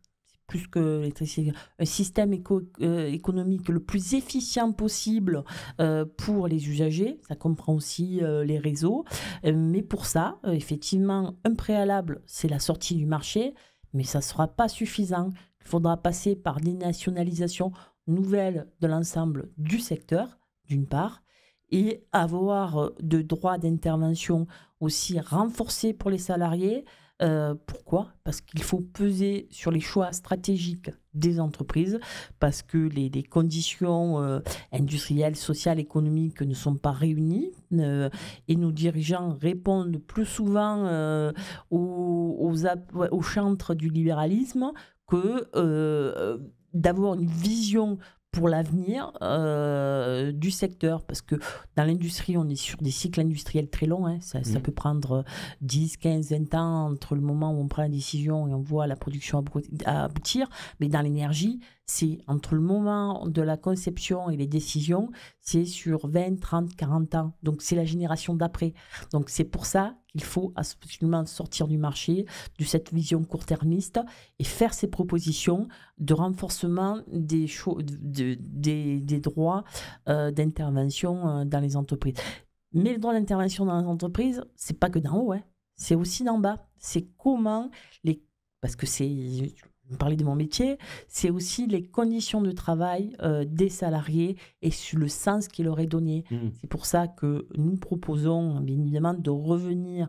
plus que l'électricité, un système éco, euh, économique le plus efficient possible euh, pour les usagers, ça comprend aussi euh, les réseaux, euh, mais pour ça, euh, effectivement, un préalable, c'est la sortie du marché, mais ça ne sera pas suffisant, il faudra passer par des nationalisations nouvelle de l'ensemble du secteur, d'une part, et avoir de droits d'intervention aussi renforcés pour les salariés. Euh, pourquoi? Parce qu'il faut peser sur les choix stratégiques des entreprises, parce que les, les conditions euh, industrielles, sociales, économiques ne sont pas réunies, euh, et nos dirigeants répondent plus souvent euh, aux, aux, aux chantres du libéralisme que... Euh, d'avoir une vision pour l'avenir euh, du secteur, parce que dans l'industrie, on est sur des cycles industriels très longs, hein. Ça, mmh. ça peut prendre dix, quinze, vingt ans entre le moment où on prend la décision et on voit la production aboutir, mais dans l'énergie, c'est entre le moment de la conception et les décisions, c'est sur vingt, trente, quarante ans, donc c'est la génération d'après, donc c'est pour ça qu'il faut absolument sortir du marché, de cette vision court-termiste, et faire ces propositions de renforcement des, de, des, des droits euh, d'intervention euh, dans les entreprises. Mais le droit d'intervention dans les entreprises, c'est pas que d'en haut, hein. C'est aussi d'en bas, c'est comment les... parce que c'est... vous parlez de mon métier, c'est aussi les conditions de travail euh, des salariés et sur le sens qu'il leur est donné. Mmh. C'est pour ça que nous proposons, bien évidemment, de revenir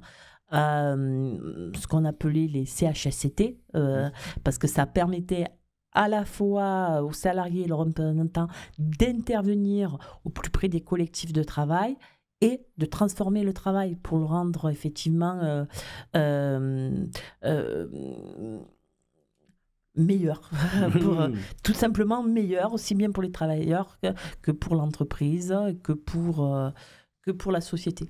à euh, ce qu'on appelait les C H S C T, euh, mmh. parce que ça permettait à la fois aux salariés et leurs représentants d'intervenir au plus près des collectifs de travail et de transformer le travail pour le rendre effectivement... Euh, euh, euh, meilleur, pour, euh, tout simplement meilleur, aussi bien pour les travailleurs que, que pour l'entreprise, que pour, euh, que pour la société.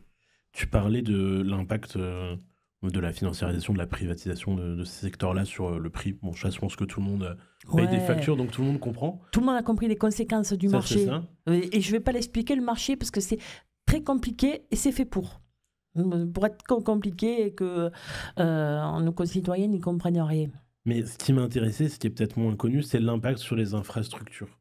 Tu parlais de l'impact euh, de la financiarisation, de la privatisation de, de ces secteurs-là sur le prix. Bon, je pense que tout le monde paye ouais. des factures, donc tout le monde comprend. Tout le monde a compris les conséquences du ça, marché. Et, et je ne vais pas l'expliquer, le marché, parce que c'est très compliqué et c'est fait pour. Pour être compliqué et que euh, nos concitoyens n'y comprennent rien. Mais ce qui m'intéressait, ce qui est peut-être moins connu, c'est l'impact sur les infrastructures.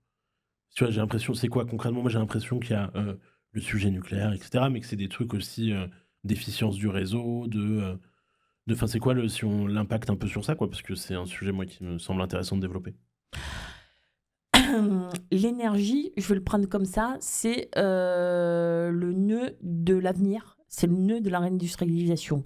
Tu vois, j'ai l'impression, c'est quoi concrètement? Moi, j'ai l'impression qu'il y a euh, le sujet nucléaire, et cetera, mais que c'est des trucs aussi euh, d'efficience du réseau, de... Enfin, euh, c'est quoi le, si on l'impact un peu sur ça, quoi? Parce que c'est un sujet, moi, qui me semble intéressant de développer. L'énergie, je vais le prendre comme ça, c'est euh, le nœud de l'avenir, c'est le nœud de la réindustrialisation.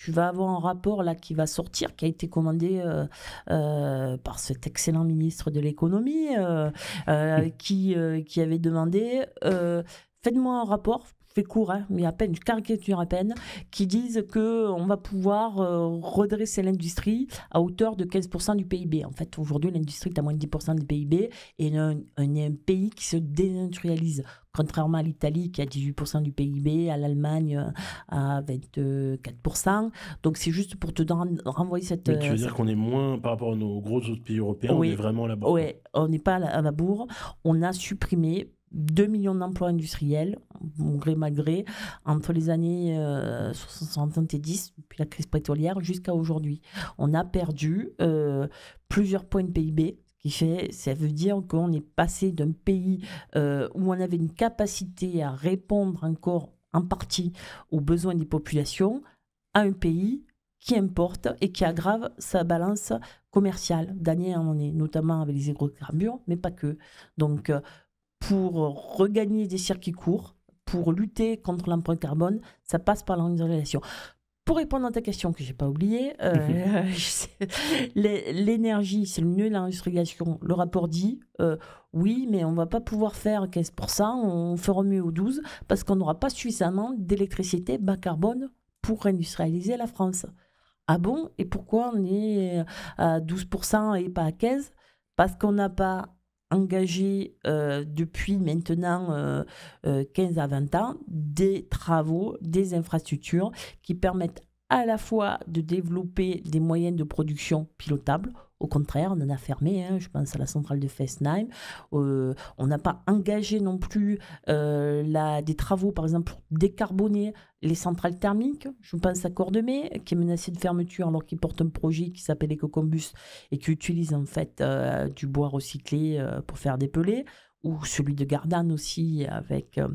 Tu vas avoir un rapport là qui va sortir, qui a été commandé euh, euh, par cet excellent ministre de l'économie, euh, euh, qui, euh, qui avait demandé euh, « Faites-moi un rapport ». court, hein, mais à peine, je caricature à peine, qui disent qu'on va pouvoir euh, redresser l'industrie à hauteur de quinze pour cent du P I B. En fait, aujourd'hui, l'industrie est à moins de dix pour cent du P I B et un, un, un pays qui se désindustrialise, contrairement à l'Italie qui a dix-huit pour cent du P I B, à l'Allemagne à vingt-quatre pour cent. Donc, c'est juste pour te renvoyer cette... Mais tu veux euh, dire cette... qu'on est moins, par rapport à nos gros autres pays européens, oui, on est vraiment à la bourre. Oui, on n'est pas à la bourre. On a supprimé deux millions d'emplois industriels, bon gré mal gré, entre les années euh, soixante-dix, depuis la crise pétrolière, jusqu'à aujourd'hui. On a perdu euh, plusieurs points de P I B. Qui fait, ça veut dire qu'on est passé d'un pays euh, où on avait une capacité à répondre encore en partie aux besoins des populations à un pays qui importe et qui aggrave sa balance commerciale d'année en année, notamment avec les hydrocarbures, mais pas que. Donc, pour regagner des circuits courts, pour lutter contre l'empreinte carbone, ça passe par l'isolation. Pour répondre à ta question que j'ai pas oubliée, euh, l'énergie, c'est le nœud de l'industrialisation. Le rapport dit, euh, oui, mais on va pas pouvoir faire quinze pour cent, on fera mieux aux douze, parce qu'on n'aura pas suffisamment d'électricité bas carbone pour industrialiser la France. Ah bon? Et pourquoi on est à douze pour cent et pas à quinze? Parce qu'on n'a pas engagé euh, depuis maintenant euh, euh, quinze à vingt ans des travaux, des infrastructures qui permettent à la fois de développer des moyens de production pilotables. Au contraire, on en a fermé, hein, je pense à la centrale de Fessenheim. Euh, on n'a pas engagé non plus euh, la, des travaux, par exemple, pour décarboner les centrales thermiques. Je pense à Cordemais, qui est menacée de fermeture alors qu'il porte un projet qui s'appelle Ecocombus et qui utilise en fait euh, du bois recyclé euh, pour faire des pelés. Ou celui de Gardanne aussi, avec euh,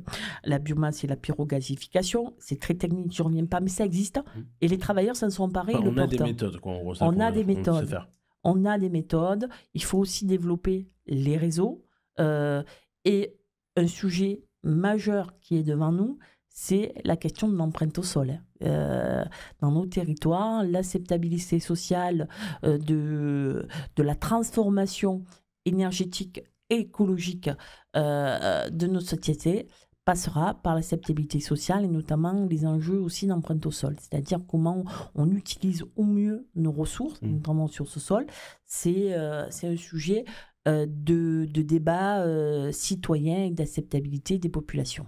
la biomasse et la pyrogazification. C'est très technique, je ne reviens pas, mais ça existe. Et les travailleurs s'en sont emparés. Enfin, on, le a des méthodes, quoi, gros, on a des méthodes, on a des méthodes. On a des méthodes, il faut aussi développer les réseaux. Euh, et un sujet majeur qui est devant nous, c'est la question de l'empreinte au sol. Euh, dans nos territoires, l'acceptabilité sociale euh, de, de la transformation énergétique et écologique euh, de notre société passera par l'acceptabilité sociale et notamment les enjeux aussi d'empreinte au sol, c'est-à-dire comment on utilise au mieux nos ressources, mmh. notamment sur ce sol. C'est euh, c'est un sujet euh, de, de débat euh, citoyen et d'acceptabilité des populations.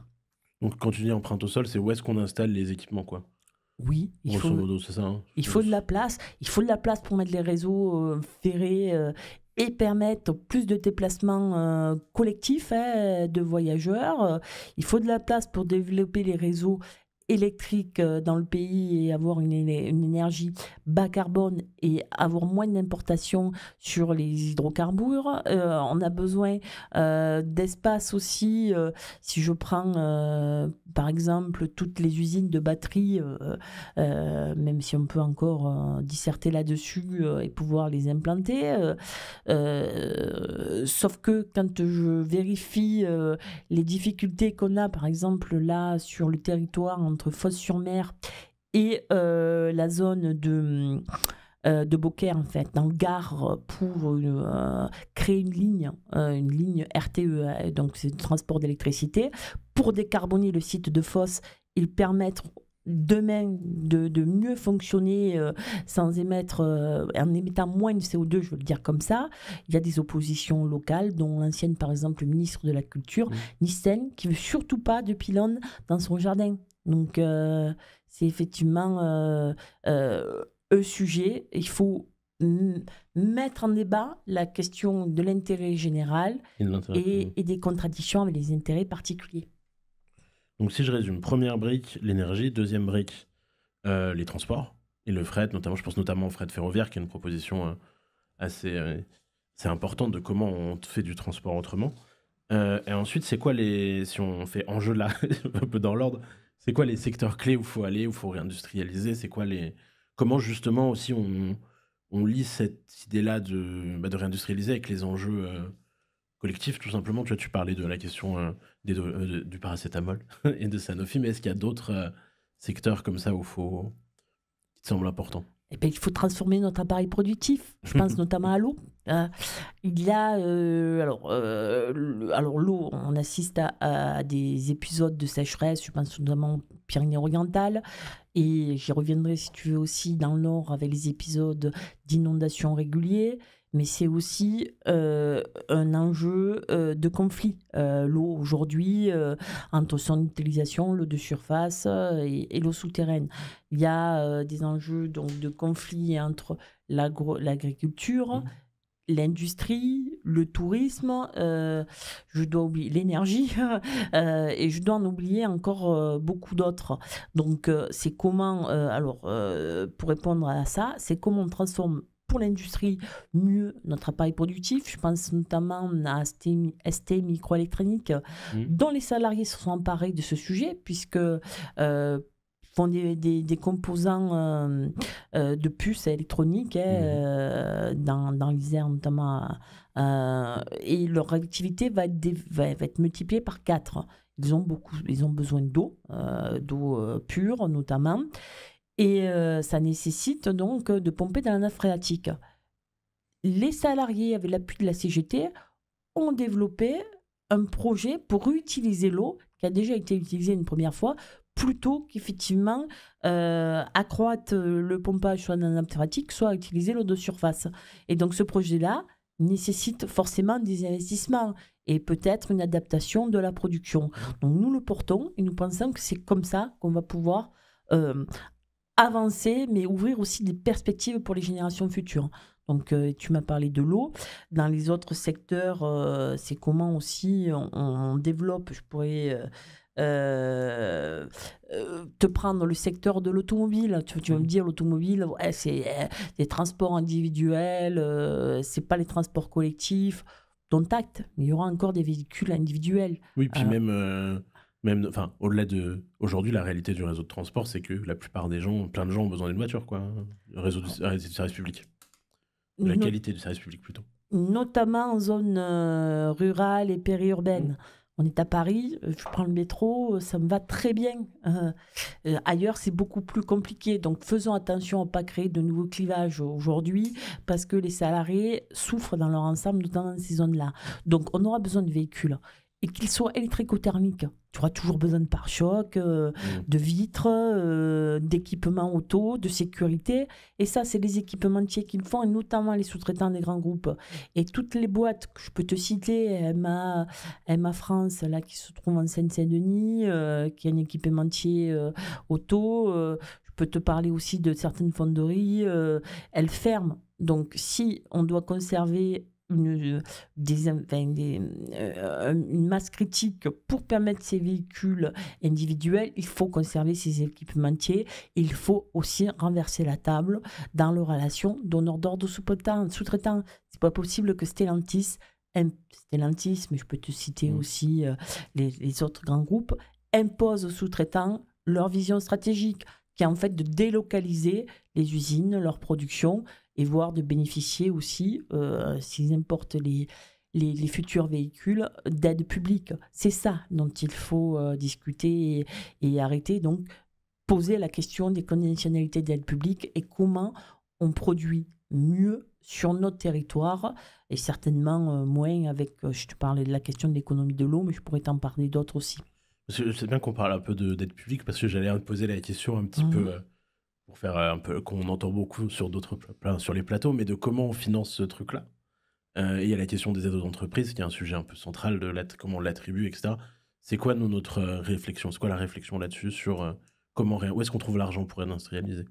Donc quand tu dis empreinte au sol, c'est où est-ce qu'on installe les équipements, quoi? Oui, il, faut, modo, ça, hein il faut de la place. Il faut de la place pour mettre les réseaux euh, ferrés euh, et permettre plus de déplacements euh, collectifs hein, de voyageurs. Il faut de la place pour développer les réseaux électriques euh, dans le pays et avoir une, une énergie bas carbone et avoir moins d'importations sur les hydrocarbures. Euh, on a besoin euh, d'espace aussi. Euh, si je prends euh, par exemple toutes les usines de batteries, euh, euh, même si on peut encore euh, disserter là-dessus euh, et pouvoir les implanter, euh, euh, sauf que quand je vérifie euh, les difficultés qu'on a par exemple là sur le territoire entre Fos-sur-Mer et euh, la zone de, euh, de Beaucaire, en fait, dans le Gard, pour euh, créer une ligne, euh, une ligne R T E, donc c'est le transport d'électricité, pour décarboner le site de Fos et le permettre demain de, de mieux fonctionner euh, sans émettre, euh, en émettant moins de C O deux, je veux le dire comme ça. Il y a des oppositions locales, dont l'ancienne, par exemple, ministre de la Culture, mmh. Nissen, qui ne veut surtout pas de pylône dans son jardin. Donc, euh, c'est effectivement euh, euh, un sujet. Il faut mettre en débat la question de l'intérêt général et, et, et des contradictions avec les intérêts particuliers. Donc, si je résume, première brique, l'énergie. Deuxième brique, euh, les transports et le fret. Notamment, je pense notamment au fret ferroviaire, qui est une proposition euh, assez, euh, assez importante de comment on fait du transport autrement. Euh, et ensuite, c'est quoi les... Si on fait enjeu là, un peu dans l'ordre... C'est quoi les secteurs clés où il faut aller, où il faut réindustrialiser? C'est quoi les... Comment justement aussi on, on lit cette idée-là de, bah de réindustrialiser avec les enjeux euh, collectifs, tout simplement? Tu vois, tu parlais de la question euh, des, euh, du paracétamol et de Sanofi, mais est-ce qu'il y a d'autres euh, secteurs comme ça où faut... qui te semblent importants? Eh bien, il faut transformer notre appareil productif. Je pense notamment à l'eau. Euh, il y a euh, alors euh, alors l'eau, on assiste à, à des épisodes de sécheresse. Je pense notamment aux Pyrénées-Orientales et j'y reviendrai si tu veux aussi dans le Nord avec les épisodes d'inondations réguliers. Mais c'est aussi euh, un enjeu euh, de conflit. Euh, l'eau aujourd'hui, euh, entre son utilisation, l'eau de surface euh, et, et l'eau souterraine. Il y a euh, des enjeux donc, de conflit entre l'agriculture, mmh. l'industrie, le tourisme, euh, je dois oublier l'énergie euh, et je dois en oublier encore euh, beaucoup d'autres. Donc euh, c'est comment, euh, alors euh, pour répondre à ça, c'est comment on transforme pour l'industrie mieux notre appareil productif. Je pense notamment à S T Microélectronique, mmh. dont les salariés se sont emparés de ce sujet puisque euh, font des, des, des composants euh, euh, de puces électroniques hein, mmh. euh, dans, dans l'Isère notamment euh, et leur activité va être, dé, va, va être multipliée par quatre. Ils ont, beaucoup, ils ont besoin d'eau, euh, d'eau euh, pure notamment, et euh, ça nécessite donc de pomper dans la nappe phréatique. Les salariés avec l'appui de la C G T ont développé un projet pour utiliser l'eau qui a déjà été utilisée une première fois plutôt qu'effectivement euh, accroître le pompage soit dans la nappe phréatique, soit utiliser l'eau de surface. Et donc ce projet-là nécessite forcément des investissements et peut-être une adaptation de la production. Donc nous le portons et nous pensons que c'est comme ça qu'on va pouvoir euh, avancer, mais ouvrir aussi des perspectives pour les générations futures. Donc euh, tu m'as parlé de l'eau. Dans les autres secteurs, euh, c'est comment aussi on, on développe, je pourrais... Euh, Euh, euh, te prendre le secteur de l'automobile. Tu, tu vas me dire l'automobile, ouais, c'est euh, des transports individuels, euh, c'est pas les transports collectifs. Dont acte, mais il y aura encore des véhicules individuels. Oui, puis euh, même, euh, même, enfin, au-delà de aujourd'hui, la réalité du réseau de transport, c'est que la plupart des gens, plein de gens, ont besoin d'une voiture, quoi. Le réseau du, euh, du service public, de la no- qualité du service public plutôt. Notamment en zone euh, rurale et périurbaine. Mmh. On est à Paris, je prends le métro, ça me va très bien. Euh, ailleurs, c'est beaucoup plus compliqué. Donc, faisons attention à ne pas créer de nouveaux clivages aujourd'hui parce que les salariés souffrent dans leur ensemble, notamment dans ces zones-là. Donc, on aura besoin de véhicules. Et qu'ils soient électriques ou thermiques. Tu auras toujours besoin de pare-chocs, euh, mmh. de vitres, euh, d'équipements auto, de sécurité. Et ça, c'est les équipementiers qui le font, et notamment les sous-traitants des grands groupes. Et toutes les boîtes que je peux te citer, M A, M A France, là, qui se trouve en Seine-Saint-Denis, euh, qui est un équipementier euh, auto. Euh, je peux te parler aussi de certaines fonderies. Euh, elles ferment. Donc, si on doit conserver... Une, des, enfin des, euh, une masse critique pour permettre ces véhicules individuels, il faut conserver ces équipementiers, il faut aussi renverser la table dans les relations donneur d'ordre sous-traitant. sous-traitant. C'est pas possible que Stellantis, Stellantis mais je peux te citer mmh. aussi euh, les, les autres grands groupes, imposent aux sous-traitants leur vision stratégique qui est en fait de délocaliser les usines, leur production et voire de bénéficier aussi, euh, s'ils importent les, les, les futurs véhicules, d'aide publique. C'est ça dont il faut euh, discuter et, et arrêter. Donc, poser la question des conditionnalités d'aide publique et comment on produit mieux sur notre territoire et certainement euh, moins avec, euh, je te parlais de la question de l'économie de l'eau, mais je pourrais t'en parler d'autres aussi. C'est bien qu'on parle un peu de, d'aide publique parce que j'allais poser la question un petit mmh. peu... Euh... pour faire un peu, qu'on entend beaucoup sur d'autres sur les plateaux, mais de comment on finance ce truc-là. Euh, et il y a la question des aides aux entreprises, qui est un sujet un peu central, de la, comment on l'attribue, et cetera. C'est quoi nous, notre euh, réflexion? C'est quoi la réflexion là-dessus sur euh, comment, où est-ce qu'on trouve l'argent pour industrialiser?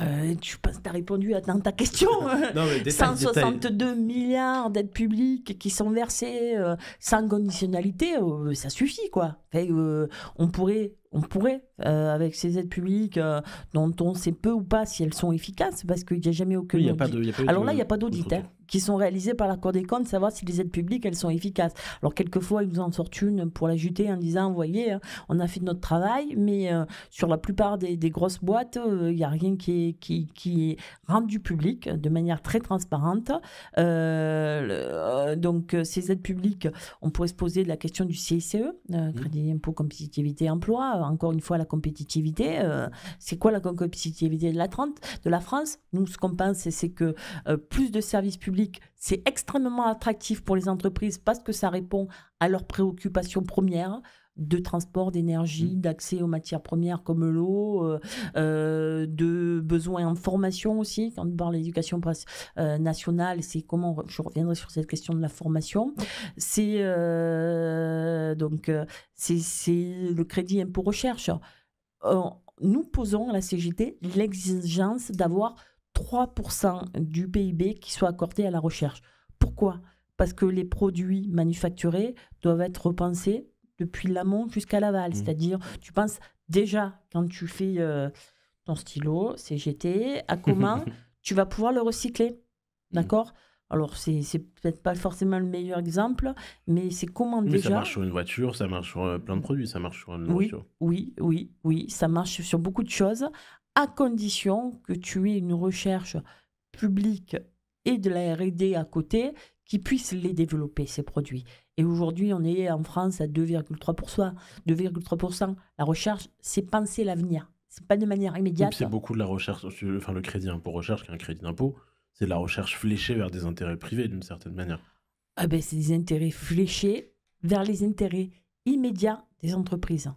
Euh, tu penses que tu as répondu à ta question. Non, mais détail, cent soixante-deux détail. Milliards d'aides publiques qui sont versées euh, sans conditionnalité, euh, ça suffit, quoi. Fait, euh, on pourrait, on pourrait euh, avec ces aides publiques euh, dont on sait peu ou pas si elles sont efficaces, parce qu'il n'y a jamais aucune oui, audit. De, y a Alors de, là, il n'y a pas d'audit hein, qui sont réalisés par la Cour des comptes, savoir si les aides publiques, elles sont efficaces. Alors, quelquefois, ils nous en sortent une pour la jeter en disant, vous voyez, hein, on a fait notre travail, mais euh, sur la plupart des, des grosses boîtes, il euh, n'y a rien qui est, qui, qui est rendu public de manière très transparente. Euh, le, euh, donc, euh, ces aides publiques, on pourrait se poser la question du C I C E, euh, Crédit Impôt Compétitivité Emploi, encore une fois la compétitivité, euh, c'est quoi la compétitivité de la, de la France? Nous, ce qu'on pense, c'est que euh, plus de services publics, c'est extrêmement attractif pour les entreprises parce que ça répond à leurs préoccupations premières de transport, d'énergie, d'accès aux matières premières comme l'eau, euh, euh, de besoins en formation aussi. Quand on parle d'éducation euh, nationale, c'est comment, je reviendrai sur cette question de la formation. C'est euh, donc euh, c'est, c'est le crédit impôt recherche. Euh, nous posons à la C G T l'exigence d'avoir trois pour cent du P I B qui soit accordé à la recherche. Pourquoi? Parce que les produits manufacturés doivent être repensés depuis l'amont jusqu'à l'aval. Mmh. C'est-à-dire, tu penses déjà, quand tu fais euh, ton stylo, C G T, à comment tu vas pouvoir le recycler. D'accord? Alors, c'est peut-être pas forcément le meilleur exemple, mais c'est comment mais déjà... ça marche sur une voiture, ça marche sur plein de produits, ça marche sur une oui, voiture. Oui, oui, oui, ça marche sur beaucoup de choses, à condition que tu aies une recherche publique et de la R et D à côté qui puisse les développer, ces produits. Et aujourd'hui, on est en France à deux virgule trois pour cent. La recherche, c'est penser l'avenir. C'est pas de manière immédiate. C'est beaucoup de la recherche, enfin le crédit impôt recherche qui est un crédit d'impôt. C'est de la recherche fléchée vers des intérêts privés, d'une certaine manière. Ah ben, c'est des intérêts fléchés vers les intérêts immédiats des entreprises.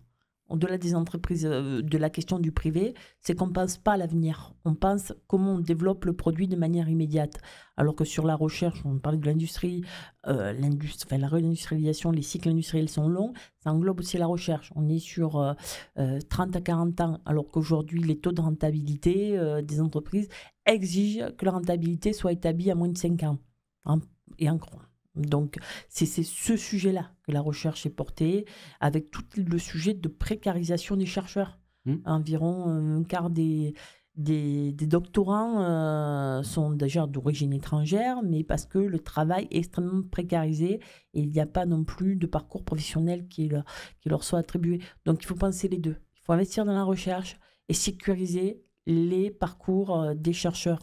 Au-delà des entreprises, euh, de la question du privé, c'est qu'on ne pense pas à l'avenir. On pense comment on développe le produit de manière immédiate. Alors que sur la recherche, on parlait de l'industrie, euh, enfin, la réindustrialisation, les cycles industriels sont longs, ça englobe aussi la recherche. On est sur euh, euh, trente à quarante ans, alors qu'aujourd'hui, les taux de rentabilité euh, des entreprises exige que la rentabilité soit établie à moins de cinq ans, hein, et en gros. Donc, c'est ce sujet-là que la recherche est portée, avec tout le sujet de précarisation des chercheurs. Mmh. Environ un quart des, des, des doctorants euh, sont déjà d'origine étrangère, mais parce que le travail est extrêmement précarisé et il n'y a pas non plus de parcours professionnel qui leur, qui leur soit attribué. Donc, il faut penser les deux. Il faut investir dans la recherche et sécuriser les parcours des chercheurs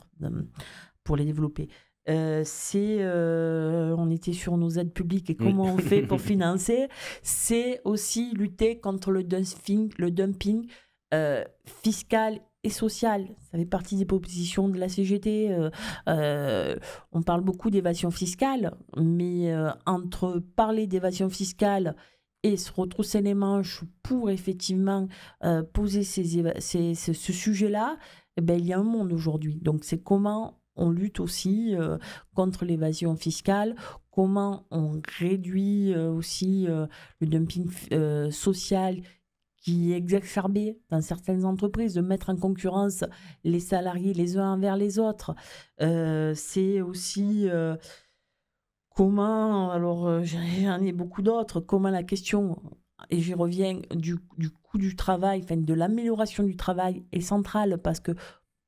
pour les développer. Euh, c'est, euh, on était sur nos aides publiques et comment oui. on fait pour financer. C'est aussi lutter contre le dumping, le dumping euh, fiscal et social. Ça fait partie des propositions de la C G T. Euh, euh, on parle beaucoup d'évasion fiscale, mais euh, entre parler d'évasion fiscale et se retrousser les manches pour effectivement euh, poser ces, ces, ces, ce sujet-là, eh ben, il y a un monde aujourd'hui. Donc c'est comment on lutte aussi euh, contre l'évasion fiscale, comment on réduit euh, aussi euh, le dumping euh, social qui est exacerbé dans certaines entreprises, de mettre en concurrence les salariés les uns envers les autres. Euh, c'est aussi... Euh, Comment, alors j'en ai beaucoup d'autres, comment la question, et j'y reviens, du, du coût du travail, enfin de l'amélioration du travail est centrale parce que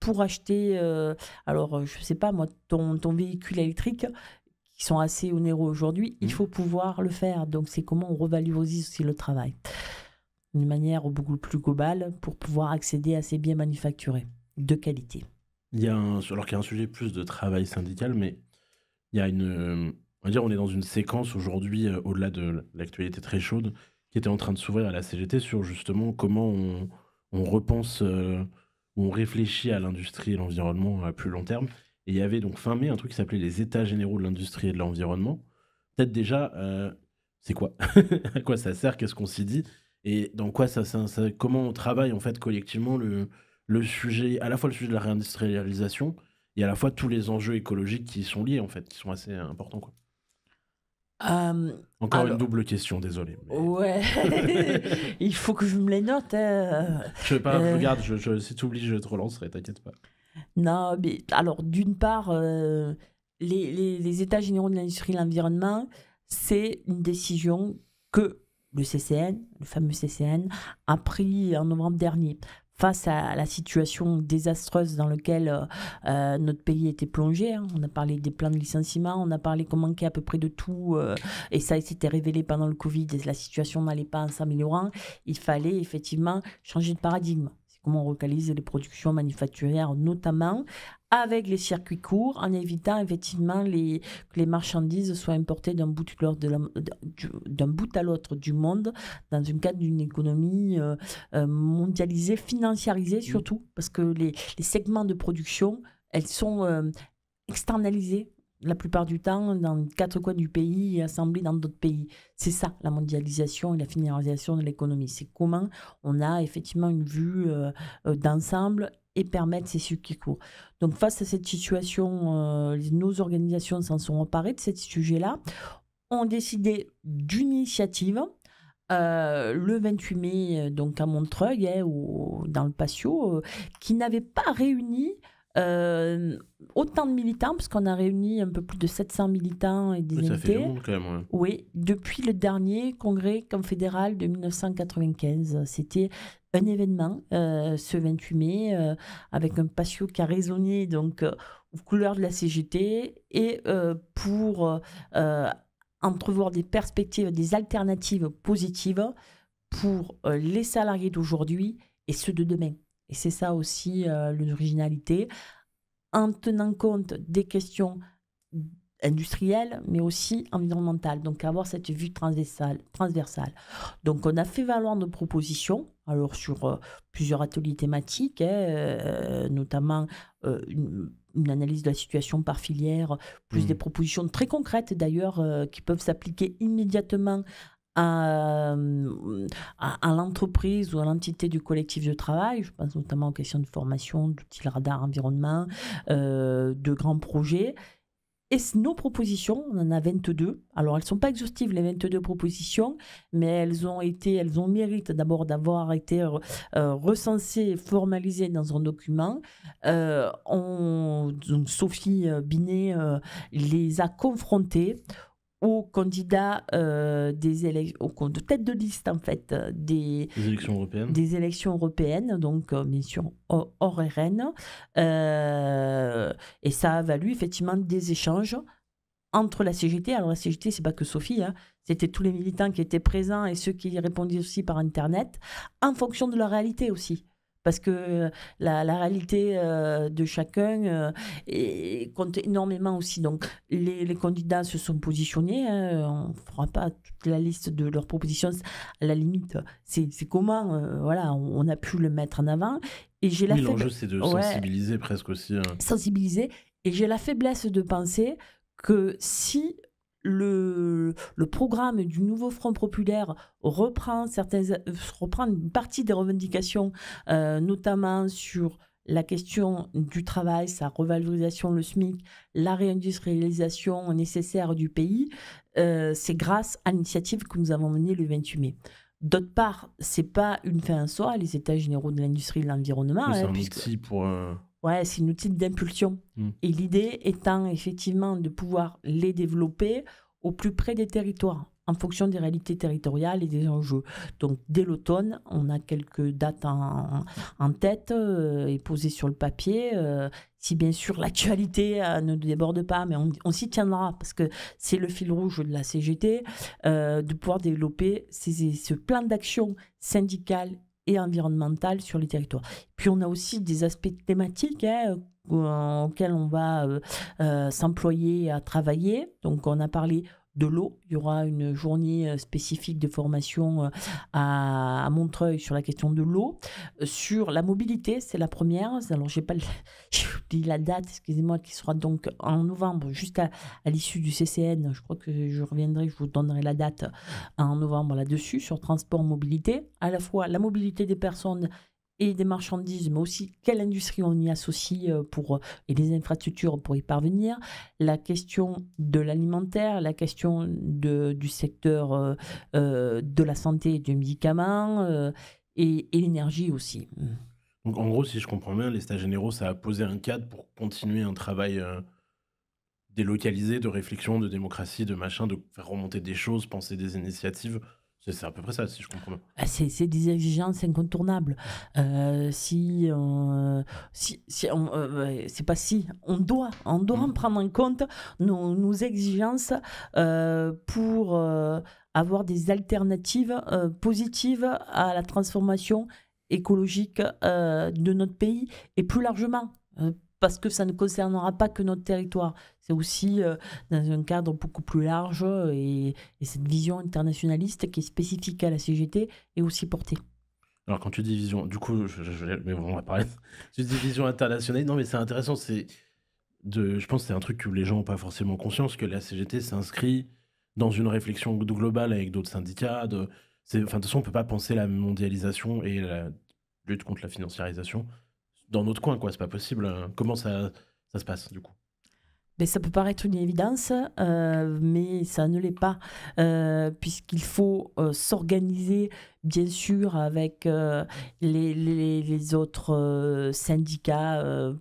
pour acheter, euh, alors je ne sais pas moi, ton, ton véhicule électrique, qui sont assez onéreux aujourd'hui, il faut pouvoir le faire. Donc c'est comment on revalorise aussi le travail, d'une manière beaucoup plus globale pour pouvoir accéder à ces biens manufacturés de qualité. Il y a un, alors qu'il y a un sujet plus de travail syndical, mais il y a une... On va dire, on est dans une séquence aujourd'hui, euh, au-delà de l'actualité très chaude, qui était en train de s'ouvrir à la C G T sur justement comment on, on repense, euh, on réfléchit à l'industrie et l'environnement à plus long terme. Et il y avait donc fin mai un truc qui s'appelait les États généraux de l'industrie et de l'environnement. Peut-être déjà, euh, c'est quoi? À quoi ça sert? Qu'est-ce qu'on s'y dit? Et dans quoi ça, ça, ça comment on travaille en fait collectivement le, le sujet, à la fois le sujet de la réindustrialisation et à la fois tous les enjeux écologiques qui y sont liés en fait, qui sont assez importants quoi. Euh, Encore alors, une double question, désolé. Mais... Ouais, il faut que je me les note. Hein. Je ne sais pas, euh... regarde, je, je, si tu oublies, je te relancerai, t'inquiète pas. Non, mais alors d'une part, euh, les, les, les États généraux de l'industrie et de l'environnement, c'est une décision que le C C N, le fameux C C N, a pris en novembre dernier. Face à la situation désastreuse dans laquelle euh, notre pays était plongé, hein. On a parlé des plans de licenciement, on a parlé qu'on manquait à peu près de tout, euh, et ça s'était révélé pendant le Covid, et la situation n'allait pas en s'améliorant. Il fallait effectivement changer de paradigme. C'est comment on localise les productions manufacturières, notamment avec les circuits courts, en évitant effectivement les, que les marchandises soient importées d'un bout, bout à l'autre du monde, dans le cadre d'une économie euh, mondialisée, financiarisée surtout, parce que les, les segments de production, elles sont euh, externalisés la plupart du temps dans quatre coins du pays et assemblés dans d'autres pays. C'est ça, la mondialisation et la financiarisation de l'économie. C'est comment on a effectivement une vue euh, d'ensemble et permettre ces circuits courts. Donc face à cette situation, euh, nos organisations s'en sont emparées de ce sujet-là, ont décidé d'une initiative euh, le vingt-huit mai donc à Montreuil, hein, au, dans le patio, euh, qui n'avait pas réuni Euh, autant de militants, parce qu'on a réuni un peu plus de sept cents militants et des invités. Ouais. Oui, depuis le dernier congrès confédéral de mille neuf cent quatre-vingt-quinze. C'était un événement, euh, ce vingt-huit mai, euh, avec un patio qui a résonné donc, euh, aux couleurs de la C G T, et euh, pour euh, entrevoir des perspectives, des alternatives positives pour euh, les salariés d'aujourd'hui et ceux de demain. Et c'est ça aussi euh, l'originalité, en tenant compte des questions industrielles, mais aussi environnementales. Donc avoir cette vue transversale. transversale. Donc on a fait valoir nos propositions, alors sur euh, plusieurs ateliers thématiques, hein, euh, notamment euh, une, une analyse de la situation par filière, plus mmh. des propositions très concrètes d'ailleurs, euh, qui peuvent s'appliquer immédiatement à, à, à l'entreprise ou à l'entité du collectif de travail. Je pense notamment aux questions de formation, d'outils radar environnement, euh, de grands projets. Et nos propositions, on en a vingt-deux. Alors, elles ne sont pas exhaustives, les vingt-deux propositions, mais elles ont été, elles ont mérite d'abord d'avoir été euh, recensées et formalisées dans un document. Euh, on, donc Sophie Binet euh, les a confrontées aux candidats euh, des élections, de tête de liste en fait, des, des, élections, européennes. des élections européennes, donc euh, bien sûr hors R N. Euh, et ça a valu effectivement des échanges entre la C G T. Alors la C G T, c'est pas que Sophie, hein, c'était tous les militants qui étaient présents et ceux qui répondaient aussi par Internet, en fonction de leur réalité aussi. Parce que la, la réalité euh, de chacun euh, est, compte énormément aussi. Donc, les, les candidats se sont positionnés. Hein, on ne fera pas toute la liste de leurs propositions. À la limite, c'est comment euh, voilà, on, on a pu le mettre en avant. Et j'ai oui, la l'enjeu, c'est de sensibiliser ouais, presque aussi. Hein. Sensibiliser. Et j'ai la faiblesse de penser que si Le, le programme du nouveau Front populaire reprend, certains, reprend une partie des revendications, euh, notamment sur la question du travail, sa revalorisation, le SMIC, la réindustrialisation nécessaire du pays. Euh, c'est grâce à l'initiative que nous avons menée le vingt-huit mai. D'autre part, ce n'est pas une fin en soi, les États généraux de l'industrie et de l'environnement. C'est hein, un puisque... outil pour... Euh... Ouais, c'est une outil d'impulsion. Mmh. Et l'idée étant effectivement de pouvoir les développer au plus près des territoires, en fonction des réalités territoriales et des enjeux. Donc dès l'automne, on a quelques dates en, en tête euh, et posées sur le papier. Euh, si bien sûr l'actualité euh, ne déborde pas, mais on, on s'y tiendra, parce que c'est le fil rouge de la C G T, euh, de pouvoir développer ces, ces, ce plan d'action syndical et environnementale sur les territoires. Puis on a aussi des aspects thématiques hein, auxquels on va euh, euh, s'employer à travailler. Donc on a parlé de l'eau. Il y aura une journée spécifique de formation à, à Montreuil sur la question de l'eau. Sur la mobilité, c'est la première. Alors j'ai pas le... dit la date, excusez-moi, qui sera donc en novembre, juste à, à l'issue du C C N. Je crois que je reviendrai, je vous donnerai la date en novembre là-dessus, sur transport mobilité. À la fois la mobilité des personnes et des marchandises, mais aussi quelle industrie on y associe pour, et les infrastructures pour y parvenir. La question de l'alimentaire, la question de, du secteur euh, de la santé et du médicament, euh, et, et l'énergie aussi. Donc en gros, si je comprends bien, les stages généraux, ça a posé un cadre pour continuer un travail euh, délocalisé de réflexion, de démocratie, de machin, de faire remonter des choses, penser des initiatives. C'est à peu près ça, si je comprends bien. C'est des exigences incontournables. Euh, si, euh, si, si euh, c'est pas si, on doit, on doit mmh. en prendre en compte nos, nos exigences euh, pour euh, avoir des alternatives euh, positives à la transformation écologique euh, de notre pays et plus largement. Euh, parce que ça ne concernera pas que notre territoire. C'est aussi euh, dans un cadre beaucoup plus large et, et cette vision internationaliste qui est spécifique à la C G T est aussi portée. Alors quand tu dis vision, du coup, je, je, mais bon, on va parler, tu dis vision internationale, non mais c'est intéressant, c'est de, je pense que c'est un truc que les gens n'ont pas forcément conscience, que la C G T s'inscrit dans une réflexion globale avec d'autres syndicats, de, c'est, enfin, de toute façon on ne peut pas penser la mondialisation et la lutte contre la financiarisation dans notre coin, quoi, c'est pas possible. Comment ça, ça se passe, du coup? Mais ça peut paraître une évidence, euh, mais ça ne l'est pas, euh, puisqu'il faut euh, s'organiser, bien sûr, avec euh, les, les, les autres euh, syndicats euh,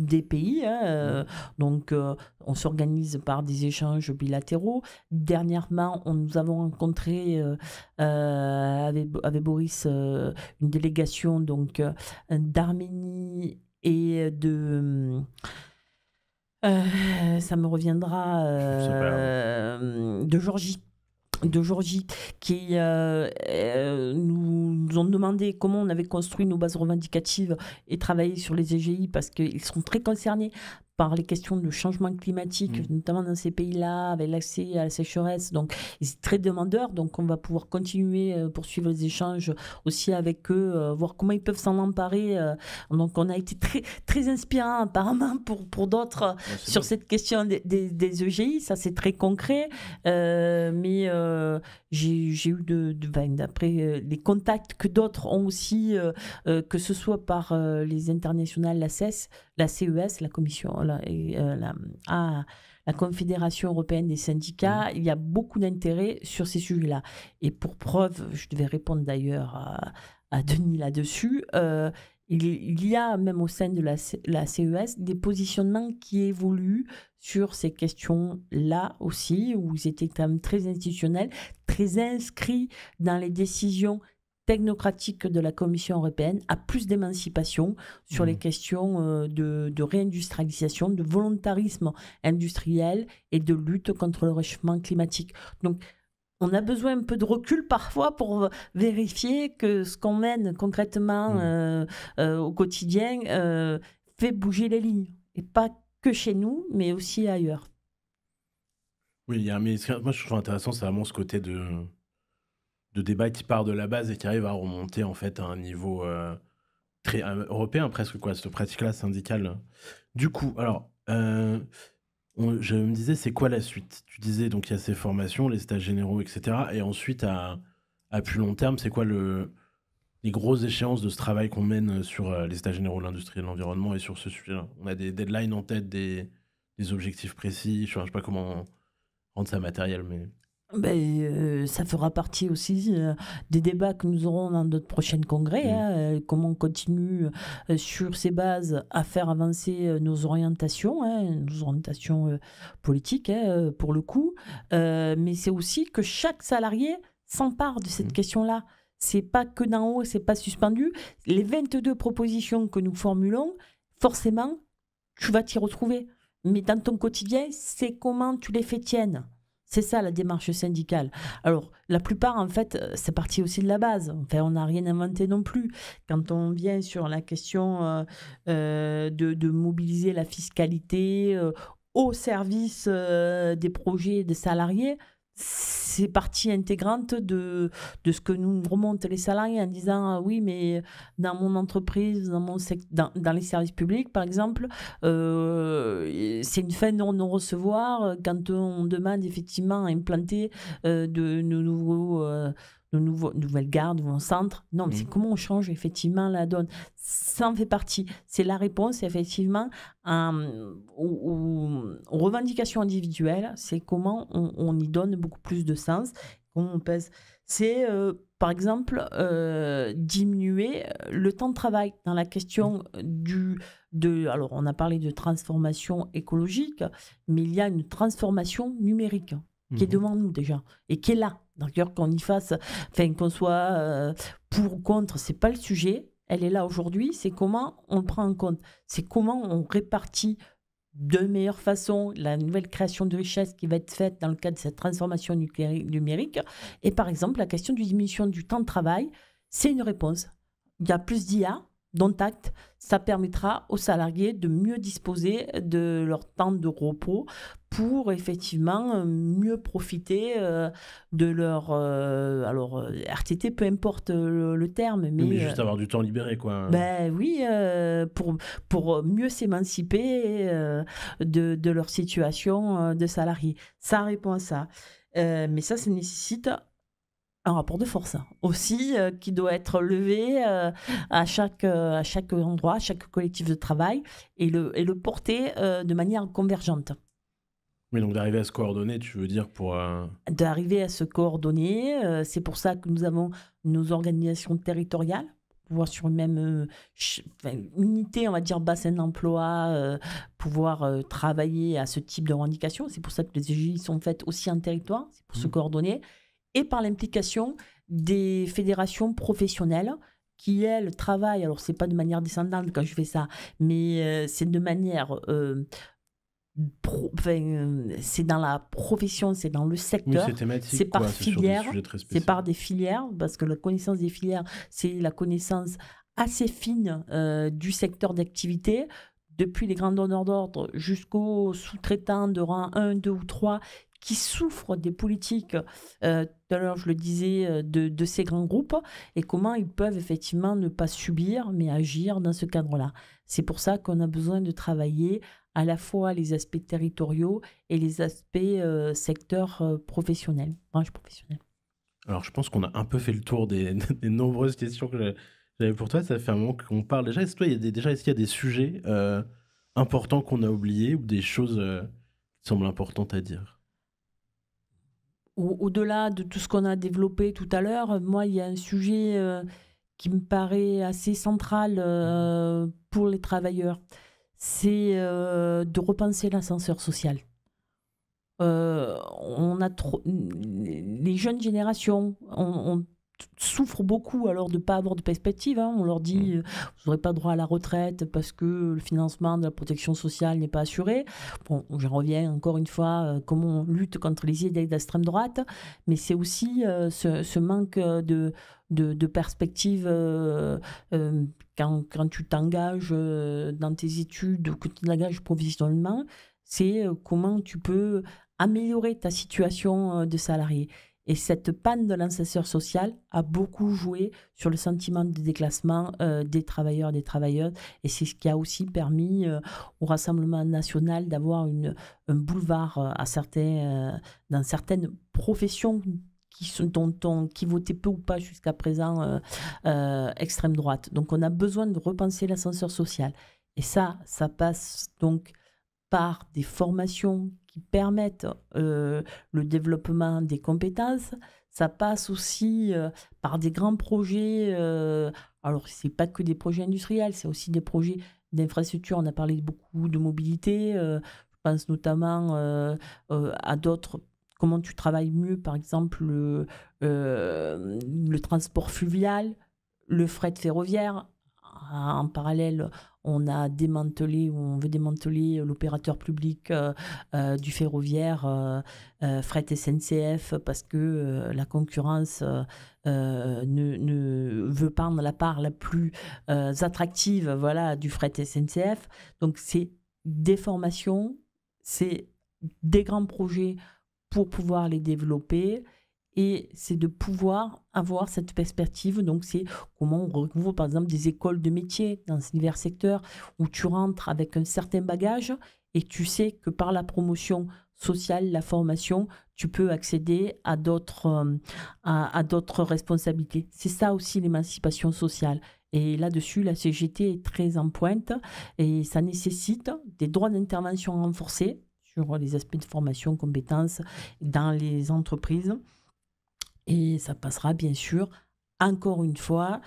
des pays, hein, euh, donc euh, on s'organise par des échanges bilatéraux. Dernièrement, on, nous avons rencontré euh, euh, avec, avec Boris euh, une délégation donc euh, d'Arménie et de euh, ça me reviendra euh, de Georgie. de Georgie, qui euh, euh, nous, nous ont demandé comment on avait construit nos bases revendicatives et travaillé sur les E G I, parce qu'ils sont très concernés par les questions de changement climatique, mmh. notamment dans ces pays-là, avec l'accès à la sécheresse. Donc, ils sont très demandeurs, donc on va pouvoir continuer, euh, poursuivre les échanges aussi avec eux, euh, voir comment ils peuvent s'en emparer. Euh, donc, on a été très, très inspirant apparemment pour, pour d'autres ouais, sur bon. cette question des, des, des E G I. Ça, c'est très concret. Euh, mais euh, j'ai eu, de, de, ben, d'après euh, les contacts que d'autres ont aussi, euh, euh, que ce soit par euh, les internationales, la C E S, la C E S, la Commission... Et, euh, la, ah, la Confédération européenne des syndicats, mmh. il y a beaucoup d'intérêt sur ces sujets-là. Et pour preuve, je devais répondre d'ailleurs à, à Denis là-dessus, euh, il, il y a même au sein de la, la C E S des positionnements qui évoluent sur ces questions-là aussi, où ils étaient quand même très institutionnels, très inscrits dans les décisions technocratique de la Commission européenne, à plus d'émancipation sur mmh. les questions de, de réindustrialisation, de volontarisme industriel et de lutte contre le réchauffement climatique. Donc, on a besoin un peu de recul parfois pour vérifier que ce qu'on mène concrètement mmh. euh, euh, au quotidien euh, fait bouger les lignes. Et pas que chez nous, mais aussi ailleurs. Oui, il y a, mais moi je trouve intéressant, c'est vraiment ce côté de... de débat qui part de la base et qui arrive à remonter en fait à un niveau euh, très euh, européen presque, quoi, cette pratique-là syndicale. Du coup, alors, euh, on, je me disais, c'est quoi la suite? Tu disais, donc, il y a ces formations, les stages généraux, et cetera. Et ensuite, à, à plus long terme, c'est quoi le, les grosses échéances de ce travail qu'on mène sur euh, les stages généraux de l'industrie et de l'environnement et sur ce sujet-là? On a des deadlines en tête, des, des objectifs précis. Je ne sais pas comment rendre ça matériel, mais... Ben, euh, ça fera partie aussi euh, des débats que nous aurons dans notre prochain congrès, mmh. hein, euh, comment on continue euh, sur ces bases à faire avancer euh, nos orientations, hein, nos orientations euh, politiques hein, euh, pour le coup, euh, mais c'est aussi que chaque salarié s'empare de cette mmh. question-là. C'est pas que d'en haut, c'est pas suspendu. Les vingt-deux propositions que nous formulons, forcément, tu vas t'y retrouver. Mais dans ton quotidien, c'est comment tu les fais tiennes. C'est ça la démarche syndicale. Alors, la plupart, en fait, c'est parti aussi de la base. Enfin, on n'a rien inventé non plus. Quand on vient sur la question euh, de, de mobiliser la fiscalité euh, au service euh, des projets des salariés, c'est partie intégrante de, de ce que nous remontent les salariés en disant ah oui, mais dans mon entreprise, dans, mon dans, dans les services publics, par exemple, euh, c'est une fin de non-recevoir quand on demande effectivement à implanter euh, de, de nouveaux... Euh, de nouvelles gares, de nouveaux centres. Non, mais mmh. c'est comment on change effectivement la donne. Ça en fait partie. C'est la réponse effectivement à, aux, aux revendications individuelles. C'est comment on, on y donne beaucoup plus de sens. Comment on pèse. C'est euh, par exemple euh, diminuer le temps de travail dans la question mmh. du... De, alors on a parlé de transformation écologique, mais il y a une transformation numérique mmh. qui est devant nous déjà et qui est là. D'ailleurs, qu'on y fasse, enfin, qu'on soit euh, pour ou contre, c'est pas le sujet. Elle est là aujourd'hui, c'est comment on le prend en compte. C'est comment on répartit de meilleure façon la nouvelle création de richesse qui va être faite dans le cadre de cette transformation numérique. Et par exemple, la question de diminution du temps de travail, c'est une réponse. Il y a plus d'I A, dont acte, ça permettra aux salariés de mieux disposer de leur temps de repos pour effectivement mieux profiter de leur... Alors, R T T, peu importe le terme, mais... Mais juste avoir du temps libéré, quoi. Ben oui, pour, pour mieux s'émanciper de, de leur situation de salarié. Ça répond à ça. Mais ça, ça nécessite... un rapport de force aussi euh, qui doit être levé euh, à, chaque, euh, à chaque endroit, à chaque collectif de travail et le, et le porter euh, de manière convergente. Oui, donc d'arriver à se coordonner, tu veux dire pour... Euh... D'arriver à se coordonner, euh, c'est pour ça que nous avons nos organisations territoriales. pouvoir sur une même euh, enfin, unité, on va dire, bassin d'emploi, euh, pouvoir euh, travailler à ce type de revendication. C'est pour ça que les E J I sont faites aussi en territoire, c'est pour mmh. se coordonner, et par l'implication des fédérations professionnelles qui, elles, travaillent, alors c'est pas de manière descendante quand je fais ça, mais euh, c'est de manière... Euh, Enfin, c'est dans la profession, c'est dans le secteur, oui, c'est par quoi, filière, c'est par des filières, parce que la connaissance des filières, c'est la connaissance assez fine euh, du secteur d'activité, depuis les grands donneurs d'ordre jusqu'aux sous-traitants de rang un, deux ou trois qui souffrent des politiques, euh, tout à l'heure je le disais, de, de ces grands groupes, et comment ils peuvent effectivement ne pas subir, mais agir dans ce cadre-là. C'est pour ça qu'on a besoin de travailler à la fois les aspects territoriaux et les aspects euh, secteur euh, professionnel, branche professionnelle. Alors, je pense qu'on a un peu fait le tour des, des nombreuses questions que j'avais pour toi. Ça fait un moment qu'on parle déjà. Est-ce qu'il y a des, déjà, est-ce qu'il y a des sujets euh, importants qu'on a oubliés ou des choses euh, qui semblent importantes à dire ? Au-delà de tout ce qu'on a développé tout à l'heure, moi, il y a un sujet euh, qui me paraît assez central euh, pour les travailleurs. C'est euh, de repenser l'ascenseur social. Euh, on a trop... Les jeunes générations, on, on souffrent beaucoup alors de ne pas avoir de perspective. Hein. On leur dit, euh, vous n'aurez pas droit à la retraite parce que le financement de la protection sociale n'est pas assuré. Bon, j'en reviens encore une fois, euh, comment on lutte contre les idées d'extrême droite, mais c'est aussi euh, ce, ce manque de... De, de perspective euh, euh, quand, quand tu t'engages euh, dans tes études, que tu t'engages professionnellement, c'est euh, comment tu peux améliorer ta situation euh, de salarié. Et cette panne de l'ascenseur social a beaucoup joué sur le sentiment de déclassement euh, des travailleurs et des travailleuses. Et c'est ce qui a aussi permis euh, au Rassemblement national d'avoir un boulevard euh, à certains, euh, dans certaines professions Qui, sont, dont on, qui votaient peu ou pas jusqu'à présent euh, euh, extrême droite. Donc on a besoin de repenser l'ascenseur social. Et ça, ça passe donc par des formations qui permettent euh, le développement des compétences. Ça passe aussi euh, par des grands projets. Euh, alors c'est pas que des projets industriels, c'est aussi des projets d'infrastructure. On a parlé beaucoup de mobilité. Euh, je pense notamment euh, euh, à d'autres... Comment tu travailles mieux, par exemple, le, euh, le transport fluvial, le fret ferroviaire. En parallèle, on a démantelé, on veut démanteler l'opérateur public euh, euh, du ferroviaire, euh, euh, Fret S N C F, parce que euh, la concurrence euh, euh, ne, ne veut prendre la part la plus euh, attractive, voilà, du Fret S N C F. Donc, c'est des formations, c'est des grands projets pour pouvoir les développer, et c'est de pouvoir avoir cette perspective. Donc c'est comment on recouvre par exemple des écoles de métiers dans divers secteurs où tu rentres avec un certain bagage et tu sais que par la promotion sociale, la formation, tu peux accéder à d'autres à, à d'autres responsabilités. C'est ça aussi l'émancipation sociale. Et là-dessus, la C G T est très en pointe et ça nécessite des droits d'intervention renforcés sur les aspects de formation, compétences dans les entreprises. Et ça passera bien sûr, encore une fois,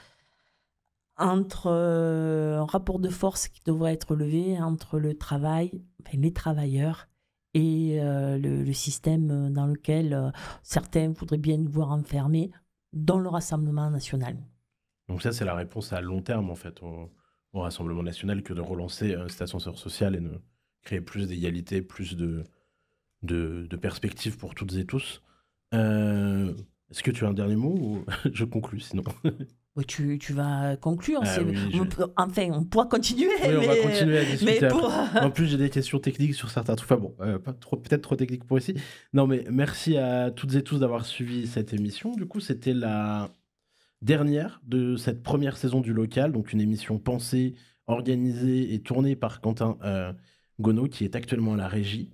entre un rapport de force qui devrait être levé entre le travail, les travailleurs et le, le système dans lequel certains voudraient bien nous voir enfermés dans le Rassemblement national. Donc ça, c'est la réponse à long terme, en fait, au, au Rassemblement national, que de relancer cet ascenseur social et de créer plus d'égalité, plus de, de, de perspectives pour toutes et tous. Euh, Est-ce que tu as un dernier mot ou je conclue sinon? Oui, tu, tu vas conclure. Ah, oui, je... Enfin, on pourra continuer. Oui, mais... on va continuer à discuter. Pour... En plus, j'ai des questions techniques sur certains trucs. Enfin bon, euh, peut-être trop technique pour ici. Non, mais merci à toutes et tous d'avoir suivi cette émission. Du coup, c'était la dernière de cette première saison du Local. Donc, une émission pensée, organisée et tournée par Quentin... Euh, Gono, qui est actuellement à la régie.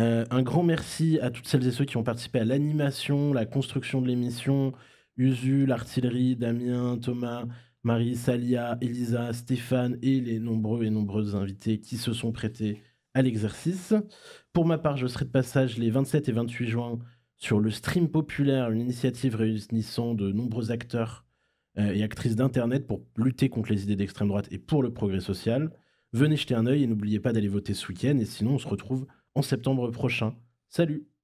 Euh, un grand merci à toutes celles et ceux qui ont participé à l'animation, la construction de l'émission, Usu, l'artillerie, Damien, Thomas, Marie, Salia, Elisa, Stéphane et les nombreux et nombreuses invités qui se sont prêtés à l'exercice. Pour ma part, je serai de passage les vingt-sept et vingt-huit juin sur le Stream Populaire, une initiative réunissant de nombreux acteurs euh, et actrice d'Internet pour lutter contre les idées d'extrême droite et pour le progrès social. Venez jeter un œil et n'oubliez pas d'aller voter ce week-end. Et sinon, on se retrouve en septembre prochain. Salut!